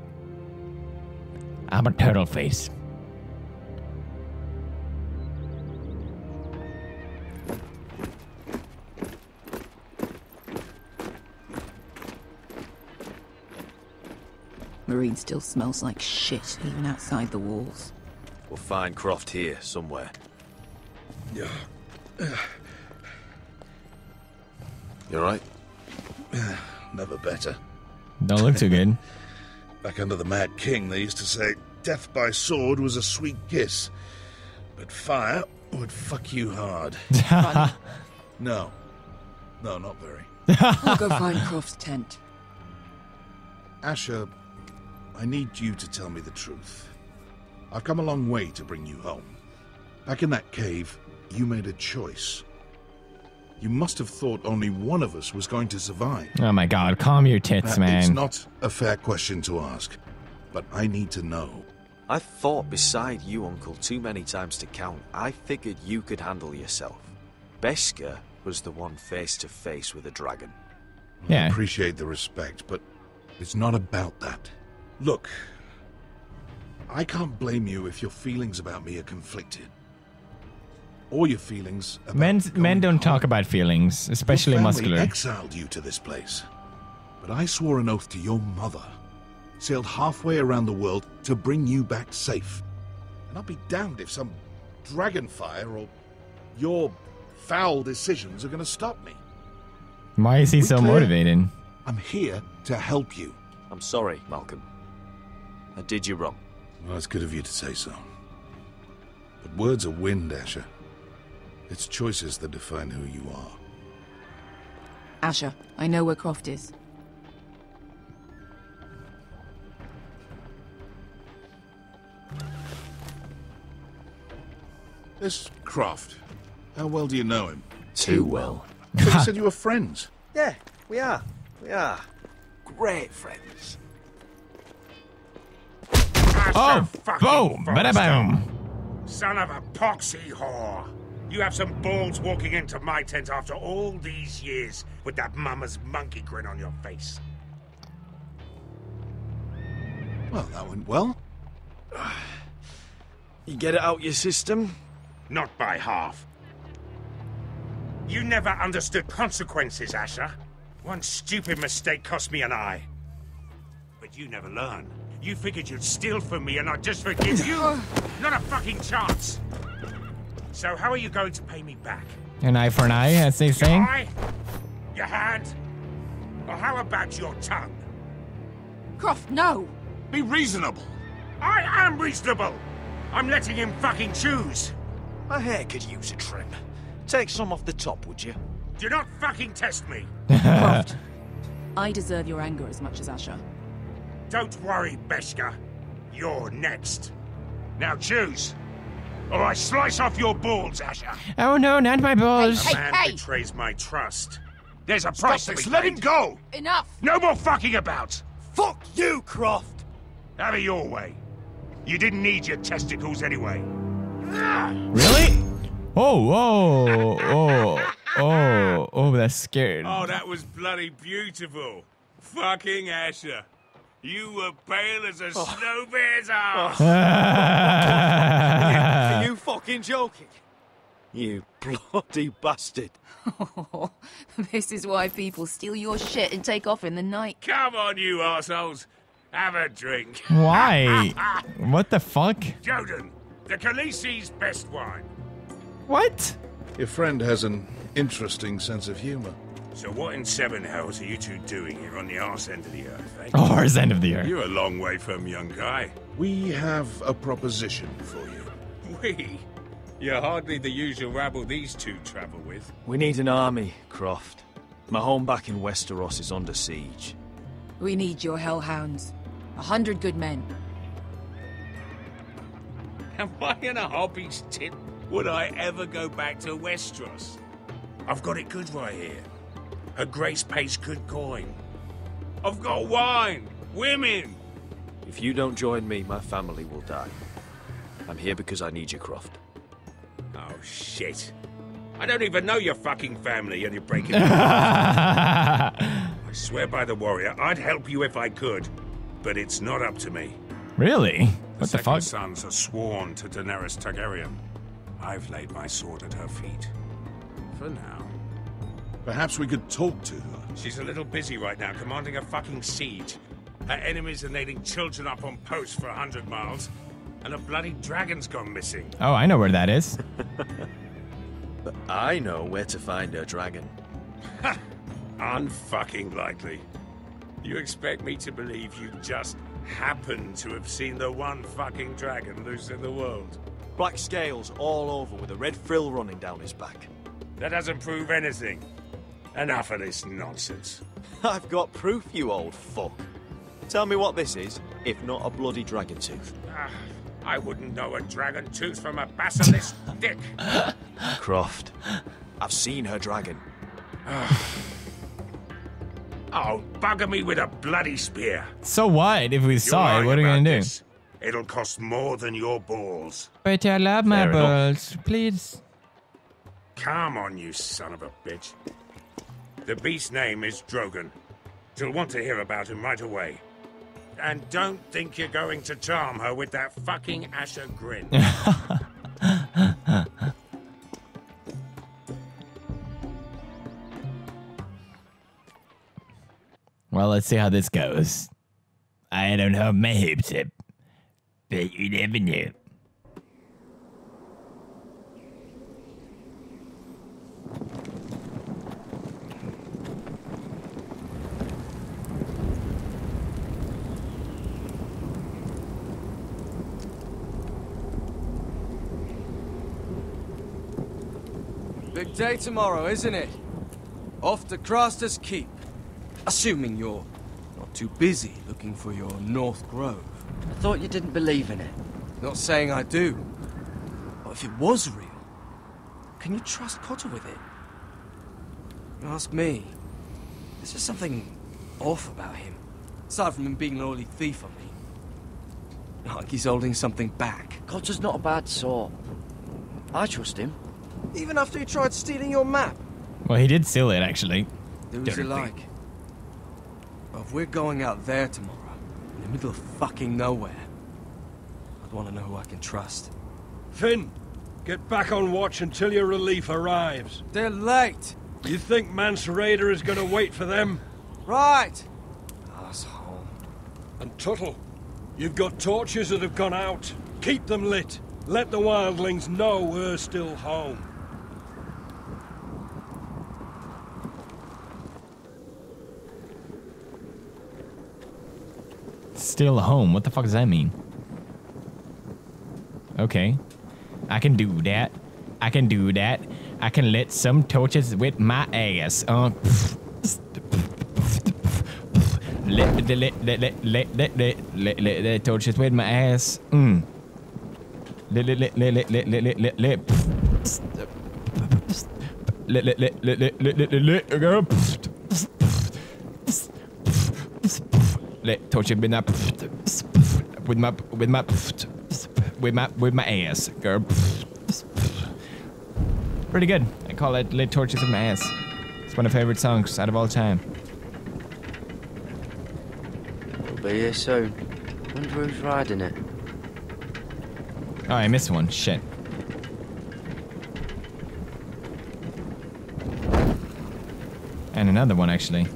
I'm a turtle face. Meereen still smells like shit, even outside the walls. We'll find Croft here, somewhere. Yeah. You alright? Never better. Don't look too good. Back under the Mad King, they used to say death by sword was a sweet kiss, but fire would fuck you hard. No, not very. I'll go find Croft's tent. Asher, I need you to tell me the truth. I've come a long way to bring you home. Back in that cave, you made a choice. You must have thought only one of us was going to survive. Oh my god, calm your tits, man. It's not a fair question to ask, but I need to know. I've fought beside you, Uncle, too many times to count. I figured you could handle yourself. Beskha was the one face to face with a dragon. Yeah. I appreciate the respect, but it's not about that. Look, I can't blame you if your feelings about me are conflicted. Or your feelings about men don't home. Talk about feelings, especially muscular. I exiled you to this place, but I swore an oath to your mother. Sailed halfway around the world to bring you back safe. And I'll be damned if some dragon fire or your foul decisions are going to stop me. Why is he so motivated? I'm here to help you. I'm sorry, Malcolm. I did you wrong. Well, it's good of you to say so. But words are wind, Asher. It's choices that define who you are. Asher, I know where Croft is. This Croft, how well do you know him? Too well. So you said you were friends. Yeah, we are. We are. Great friends. Oh, boom! Bada boom! Son of a poxy whore. You have some balls walking into my tent after all these years with that mama's monkey grin on your face. Well, that went well. You get it out your system? Not by half. You never understood consequences, Asher. One stupid mistake cost me an eye. But you never learn. You figured you'd steal from me and I'd just forgive you? Not a fucking chance. So how are you going to pay me back? An eye for an eye, as they say. Your eye? Your hand? Or how about your tongue? Croft, no! Be reasonable. I am reasonable! I'm letting him fucking choose. My hair could use a trim. Take some off the top, would you? Do not fucking test me! Croft, I deserve your anger as much as Asher. Don't worry, Beskha. You're next. Now choose. Or I slice off your balls, Asher. Oh no, not my balls. Hey, man betrays my trust. There's a price to be paid. Let him go! Enough! No more fucking about! Fuck you, Croft! Have it your way. You didn't need your testicles anyway. Really? Oh, whoa, oh, oh, oh, that's scared. Oh, that was bloody beautiful. Fucking Asher. You were pale as a snow bear's ass. Are you fucking joking? You bloody bastard. Oh, this is why people steal your shit and take off in the night. Come on, you arseholes. Have a drink. Why? What the fuck? Joden, the Khaleesi's best wine. What? Your friend has an interesting sense of humor. So what in 7 hours are you two doing here on the arse end of the earth, eh? Oh, arse end of the earth. You're a long way from, young guy. We have a proposition for you. We? You're hardly the usual rabble these two travel with. We need an army, Croft. My home back in Westeros is under siege. We need your hellhounds. 100 good men. Am I in a hobby's tip? Would I ever go back to Westeros? I've got it good right here. A grace pays good coin. I've got wine, women. If you don't join me, my family will die. I'm here because I need you, Croft. Oh shit! I don't even know your fucking family, and you're breaking. I swear by the warrior, I'd help you if I could, but it's not up to me. Really? What the fuck? The sons are sworn to Daenerys Targaryen. I've laid my sword at her feet. For now. Perhaps we could talk to her. She's a little busy right now, commanding a fucking siege. Her enemies are nailing children up on posts for 100 miles, and a bloody dragon's gone missing. Oh, I know where that is. But I know where to find her dragon. Ha! Unfucking likely. You expect me to believe you just happen to have seen the one fucking dragon loose in the world? Black scales all over with a red frill running down his back. That doesn't prove anything. Enough of this nonsense. I've got proof, you old fuck. Tell me what this is, if not a bloody dragon tooth. I wouldn't know a dragon tooth from a basilisk dick. Croft, I've seen her dragon. Oh, bugger me with a bloody spear. So what? If we saw it, what are we gonna do? It'll cost more than your balls. But I love my balls, please. Come on, you son of a bitch. The beast's name is Drogon. You'll want to hear about him right away. And don't think you're going to charm her with that fucking Asher grin. Well, let's see how this goes. I don't have my hip tip. But you never knew. Big day tomorrow, isn't it? Off to Craster's Keep. Assuming you're not too busy looking for your North Grove. I thought you didn't believe in it. Not saying I do. But if it was real, Can you trust Cotter with it? Ask me. There's just something off about him. Aside from him being an oily thief on me. Like he's holding something back. Cotter's not a bad sort. I trust him. Even after he tried stealing your map. Well, he did steal it, actually. Who's he like? But if we're going out there tomorrow, in the middle of fucking nowhere, I'd want to know who I can trust. Finn, get back on watch until your relief arrives. They're late. You think Mance Raider is going to wait for them? Right. Asshole. And Tuttle, you've got torches that have gone out. Keep them lit. Let the wildlings know we're still home. Still home? What the fuck does that mean? Okay. I can do that. I can do that. I can lit some torches with my ass. Lit torches with my ass. Lit torches with my ass, girl. Pretty good. I call it Lit Torches with My Ass. It's one of my favorite songs out of all time. We'll be here soon. Wonder who's riding it. Oh, I missed one. Shit. And another one, actually.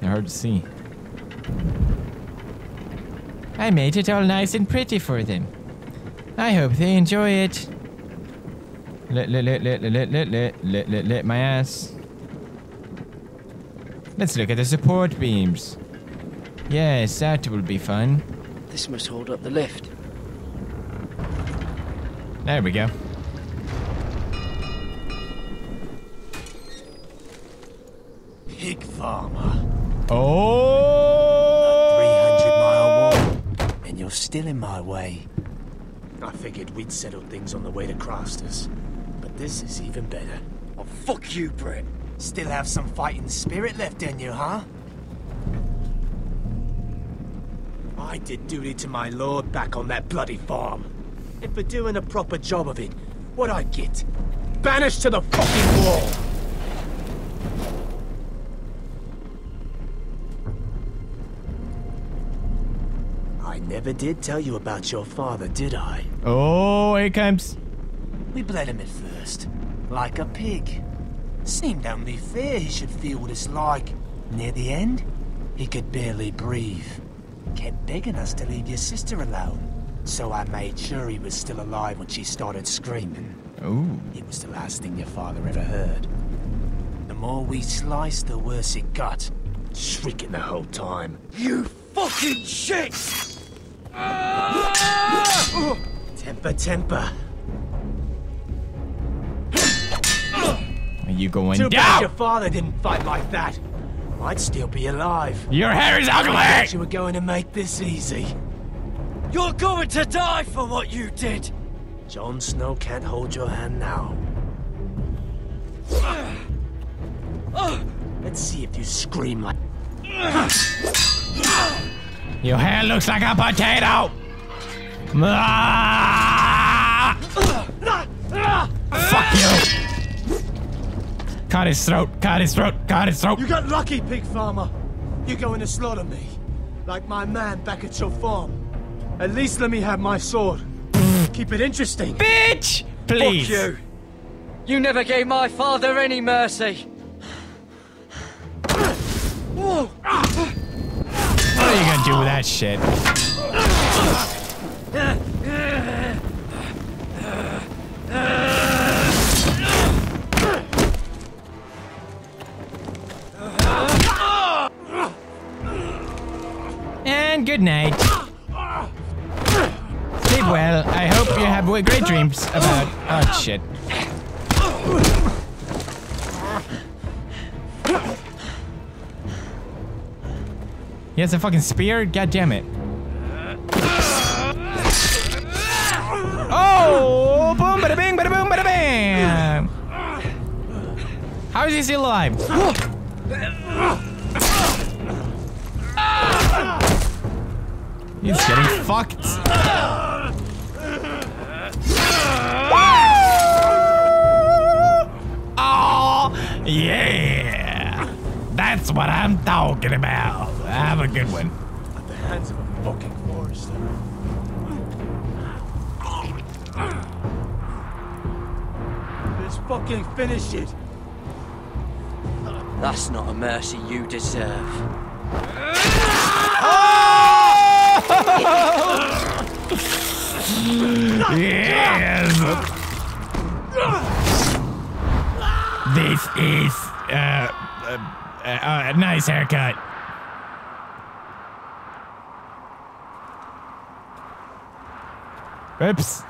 They're hard to see. I made it all nice and pretty for them. I hope they enjoy it. Lit my ass. Let's look at the support beams. Yes, that will be fun. This must hold up the lift. There we go. Pig farmer. Oh! 300-mile wall, and you're still in my way. I figured we'd settle things on the way to Craster's. This is even better. Oh, fuck you, Brit. Still have some fighting spirit left in you, huh? I did duty to my lord back on that bloody farm. And for doing a proper job of it, what I get? Banished to the fucking wall! I never did tell you about your father, did I? Oh, here comes. We bled him at first, like a pig. Seemed only fair he should feel what it's like. Near the end, he could barely breathe. Kept begging us to leave your sister alone. So I made sure he was still alive when she started screaming. Ooh. It was the last thing your father ever heard. The more we sliced, the worse it got. Shrieking the whole time. You fucking shit! Ah! Temper. You going down? Too bad your father didn't fight like that. I'd still be alive. Your hair is ugly. I thought you were going to make this easy. You're going to die for what you did. Jon Snow can't hold your hand now. Let's see if you scream like. Your hair looks like a potato. Fuck you. Cut his throat, cut his throat, cut his throat. You got lucky, pig farmer. You're going to slaughter me, like my man back at your farm. At least let me have my sword. Keep it interesting. Bitch! Please. Fuck you. You never gave my father any mercy. What are you gonna do with that shit? And good night. Sleep well. I hope you have great dreams about. Oh shit. He has a fucking spear? God damn it. Oh, boom, bada bing, bada boom, bada bam. How is he still alive? He's getting fucked. Oh, yeah. That's what I'm talking about. Have a good one. At the hands of a fucking Forrester. Let's fucking finish it. That's not a mercy you deserve. Oh! Yes! This is a nice haircut. Oops.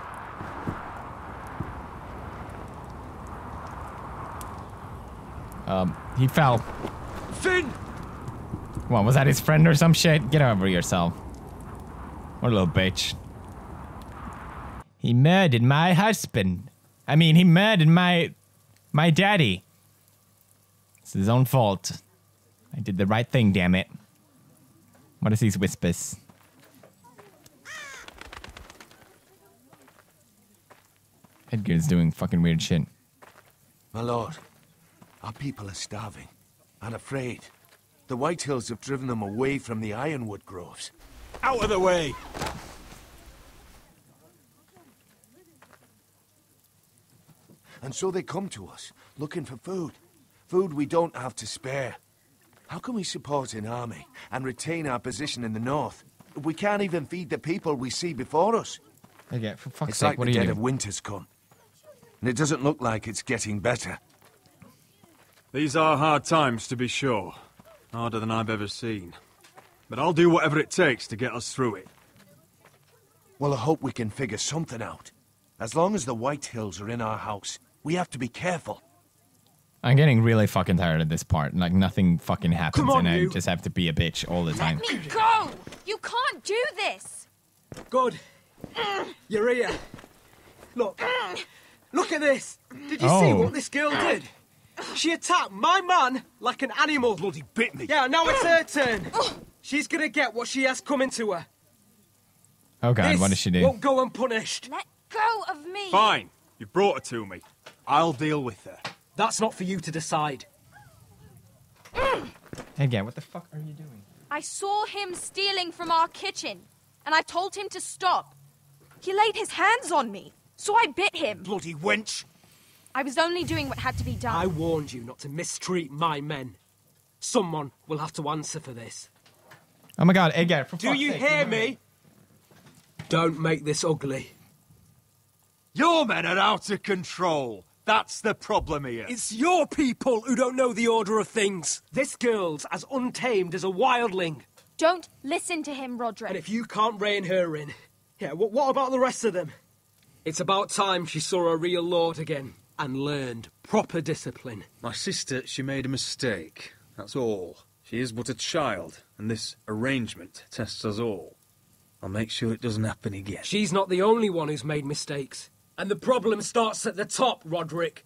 He fell. Finn! What, was that his friend or some shit? Get over yourself. What a little bitch. He murdered my husband. I mean, he murdered my daddy. It's his own fault. I did the right thing, damn it. What is these whispers? Edgar's doing fucking weird shit. My lord, our people are starving and afraid. The Whitehills have driven them away from the Ironwood groves. Out of the way! And so they come to us, looking for food. Food we don't have to spare. How can we support an army and retain our position in the north? We can't even feed the people we see before us. Okay, for fuck's sake, what are you doing? It's like the dead of winter's come. And it doesn't look like it's getting better. These are hard times, to be sure. Harder than I've ever seen. But I'll do whatever it takes to get us through it. Well, I hope we can figure something out. As long as the Whitehills are in our house, we have to be careful. I'm getting really fucking tired of this part. Like, nothing fucking happens and I just have to be a bitch all the time. Let me go! You can't do this! Good. You're here. Look. Look at this. Did you see what this girl did? She attacked my man like an animal. Bloody bit me. Yeah, now it's her turn. She's gonna get what she has coming to her. Oh God, this what does she do? Won't go unpunished. Let go of me. Fine. You brought her to me. I'll deal with her. That's not for you to decide. Again, what the fuck are you doing? I saw him stealing from our kitchen. And I told him to stop. He laid his hands on me, so I bit him. Bloody wench! I was only doing what had to be done. I warned you not to mistreat my men. Someone will have to answer for this. Oh my God, Edgar, for fuck's sake. Do you hear me? Don't make this ugly. Your men are out of control. That's the problem here. It's your people who don't know the order of things. This girl's as untamed as a wildling. Don't listen to him, Roderick. And if you can't rein her in... Yeah, what about the rest of them? It's about time she saw a real lord again and learned proper discipline. My sister, she made a mistake. That's all. She is but a child, and this arrangement tests us all. I'll make sure it doesn't happen again. She's not the only one who's made mistakes. And the problem starts at the top, Roderick.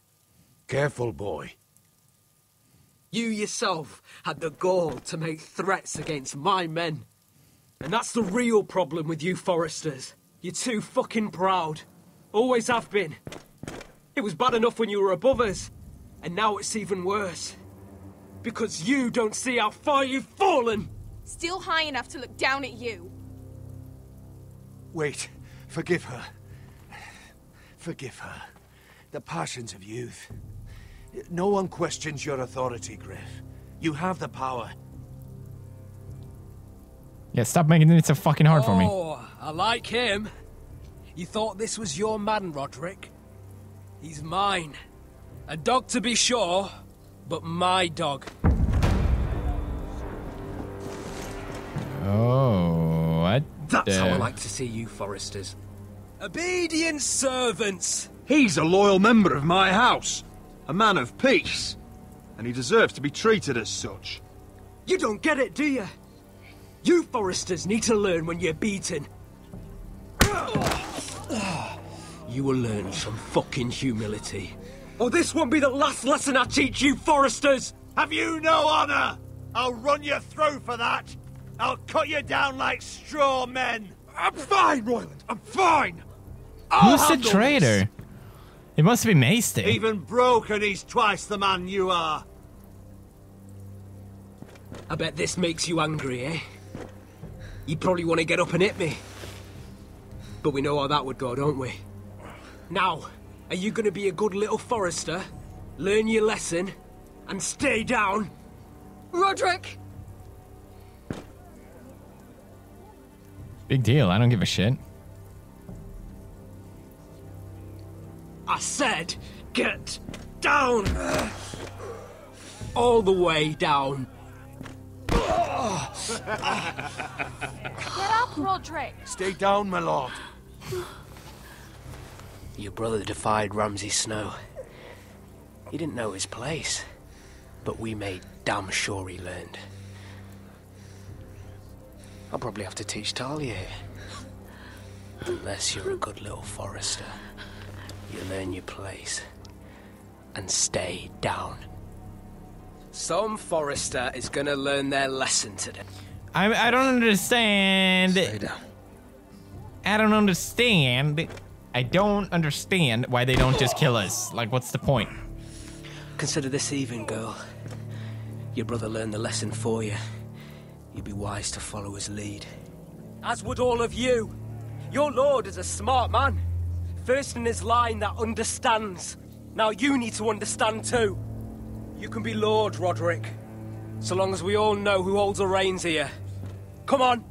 Careful, boy. You yourself had the gall to make threats against my men. And that's the real problem with you Forresters. You're too fucking proud. Always have been. It was bad enough when you were above us. And now it's even worse. Because you don't see how far you've fallen. Still high enough to look down at you. Wait. Forgive her. Forgive her. The passions of youth. No one questions your authority, Gryff. You have the power. Yeah, stop making it so fucking hard for me. Oh, I like him. You thought this was your man, Roderick? He's mine. A dog to be sure, but my dog. Oh, what? That's how I like to see you, Forresters. Obedient servants. He's a loyal member of my house. A man of peace, and he deserves to be treated as such. You don't get it, do you? You Forresters need to learn when you're beaten. You will learn some fucking humility. or this won't be the last lesson I teach you Forresters! Have you no honour? I'll run you through for that! I'll cut you down like straw men! I'm fine, Roiland! I'm fine! Who's the traitor? It must be Maester. Even broken, he's twice the man you are. I bet this makes you angry, eh? You probably want to get up and hit me. But we know how that would go, don't we? Now, are you going to be a good little Forrester, learn your lesson, and stay down? Roderick! Big deal, I don't give a shit. I said, get down! All the way down. Get up, Roderick! Stay down, my lord. Your brother defied Ramsay Snow. He didn't know his place, but we made damn sure he learned. I'll probably have to teach Talia here. Unless you're a good little Forrester. You learn your place. And stay down. Some Forrester is gonna learn their lesson today. I don't understand. Stay down. I don't understand. I don't understand why they don't just kill us. Like, what's the point? Consider this even, girl. Your brother learned the lesson for you. You'd be wise to follow his lead. As would all of you. Your lord is a smart man. First in his line that understands. Now you need to understand too. You can be lord, Roderick. So long as we all know who holds the reins here. Come on.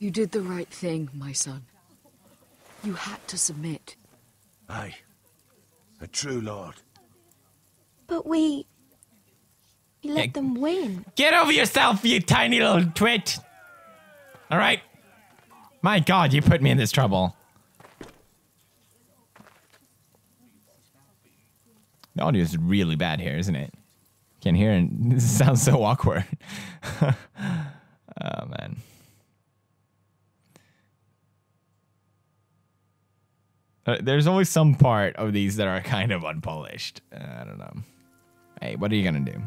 You did the right thing, my son. You had to submit. Aye. A true lord. But we let them win. Get over yourself, you tiny little twit. All right. My God, you put me in this trouble. The audio is really bad here, isn't it? Can't hear, and this sounds so awkward. Oh man. There's always some part of these that are kind of unpolished. I don't know. Hey, what are you going to do?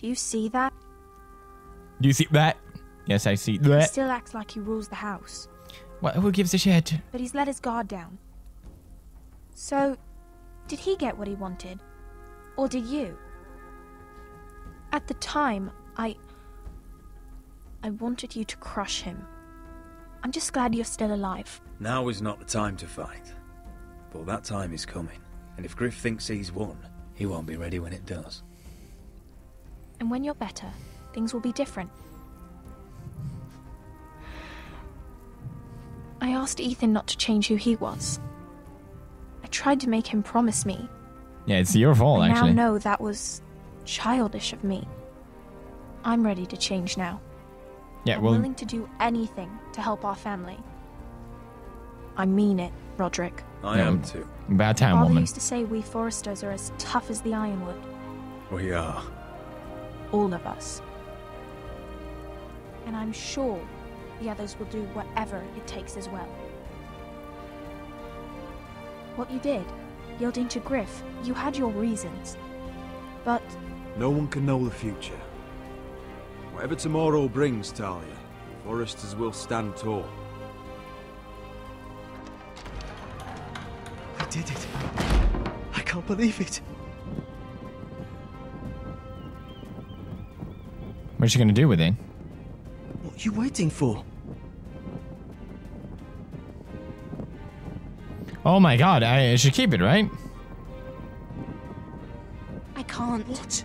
Do you see that? Do you see that? Yes, I see that. He still acts like he rules the house. What? Who gives a shit? But he's let his guard down. So, did he get what he wanted? Or did you? At the time, I wanted you to crush him. I'm just glad you're still alive. Now is not the time to fight. But that time is coming. And if Gryff thinks he's won, he won't be ready when it does. And when you're better, things will be different. I asked Ethan not to change who he was. I tried to make him promise me. Yeah, it's your fault, actually. I now know that was childish of me. I'm ready to change now. Yeah, well, I'm willing to do anything to help our family. I mean it, Roderick. I am too. About time, woman. Father used to say we Forresters are as tough as the Ironwood. We are. All of us. And I'm sure the others will do whatever it takes as well. What you did, yielding to Gryff, you had your reasons. But no one can know the future. Whatever tomorrow brings, Talia, Forresters will stand tall. I did it. I can't believe it. What's she gonna do with it? What are you waiting for? Oh my God, I should keep it, right? Can't. What?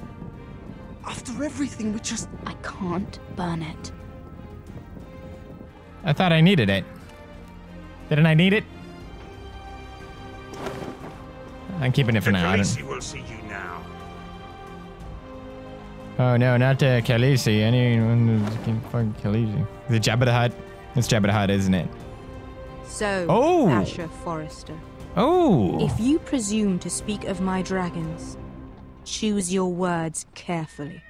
After everything, we just... I can't burn it. I thought I needed it. Didn't I need it? I'm keeping it for now. Khaleesi will see you now. Oh no, not Khaleesi. Anyone can fucking Khaleesi. The Jabba the Hutt. It's Jabba the Hutt, isn't it? So, oh. Asher Forrester, Oh! If you presume to speak of my dragons, choose your words carefully.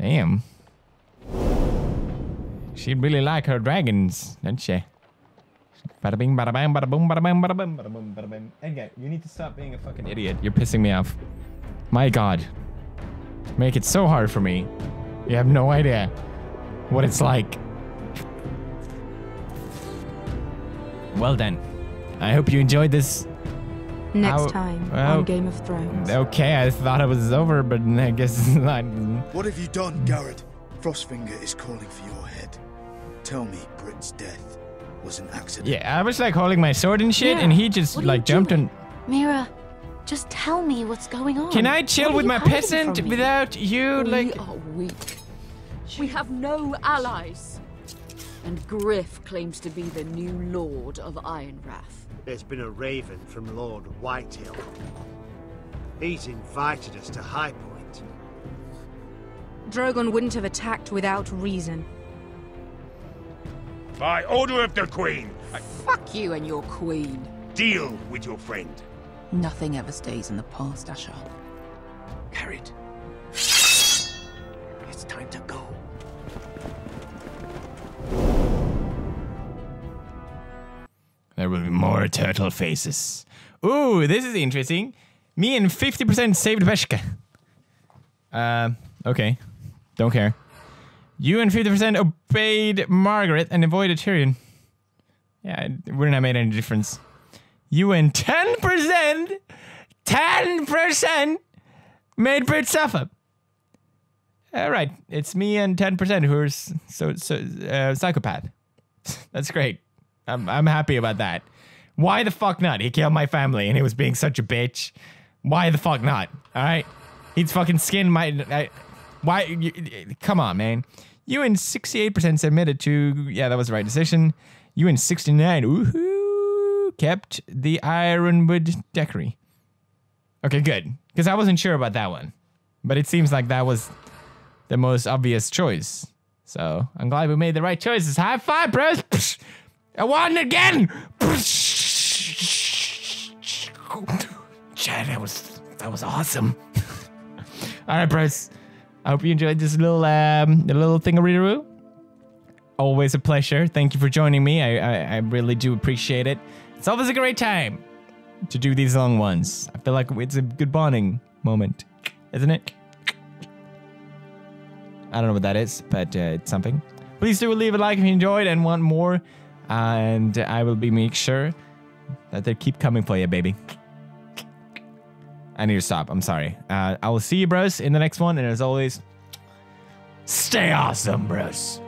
Damn. She'd really like her dragons, doesn't she? Bada bing, bada bang, bada boom, bada bang, bada boom, bada boom, bada bang. Edgar, you need to stop being a fucking idiot. You're pissing me off. My God. Make it so hard for me. You have no idea what it's like. Well then. I hope you enjoyed this. Next time on Game of Thrones. Okay, I thought it was over, but I guess it's not. What have you done, Gared? Frostfinger is calling for your head. Tell me Britt's death was an accident. Yeah, I was like holding my sword and shit, Mira, and he just like jumped and... Mira, just tell me what's going on. Can I chill with my peasant without you? Like... We are weak. We have no allies. And Gryff claims to be the new Lord of Ironrath. There's been a raven from Lord Whitehill. He's invited us to Highpoint. Drogon wouldn't have attacked without reason. By order of the Queen! Fuck you and your Queen. Deal with your friend. Nothing ever stays in the past, Asher. Gared. It's time to go. There will be more turtle faces. Ooh, this is interesting. Me and 50% saved Beskha. Okay. Don't care. You and 50% obeyed Margaret and avoided Tyrion. Yeah, it wouldn't have made any difference. You and 10%! 10% made Brit suffer. Alright, it's me and 10% who are psychopath. That's great. I'm happy about that. Why the fuck not? He killed my family and he was being such a bitch. Why the fuck not? All right. He's fucking skinned my... come on, man. You and 68% submitted to... Yeah, that was the right decision. You and 69%. Woohoo! Kept the Ironwood decory. Okay, good. Because I wasn't sure about that one. But it seems like that was the most obvious choice. So, I'm glad we made the right choices. High five, bros! Psh! I won again! Chad, that was awesome. Alright, bros. I hope you enjoyed this little thingaroo. Always a pleasure. Thank you for joining me. I really do appreciate it. It's always a great time to do these long ones. I feel like it's a good bonding moment, isn't it? I don't know what that is, but it's something. Please do leave a like if you enjoyed and want more. And I will make sure that they keep coming for you, baby. I need to stop. I'm sorry. I will see you, bros, in the next one. And as always, stay awesome, bros.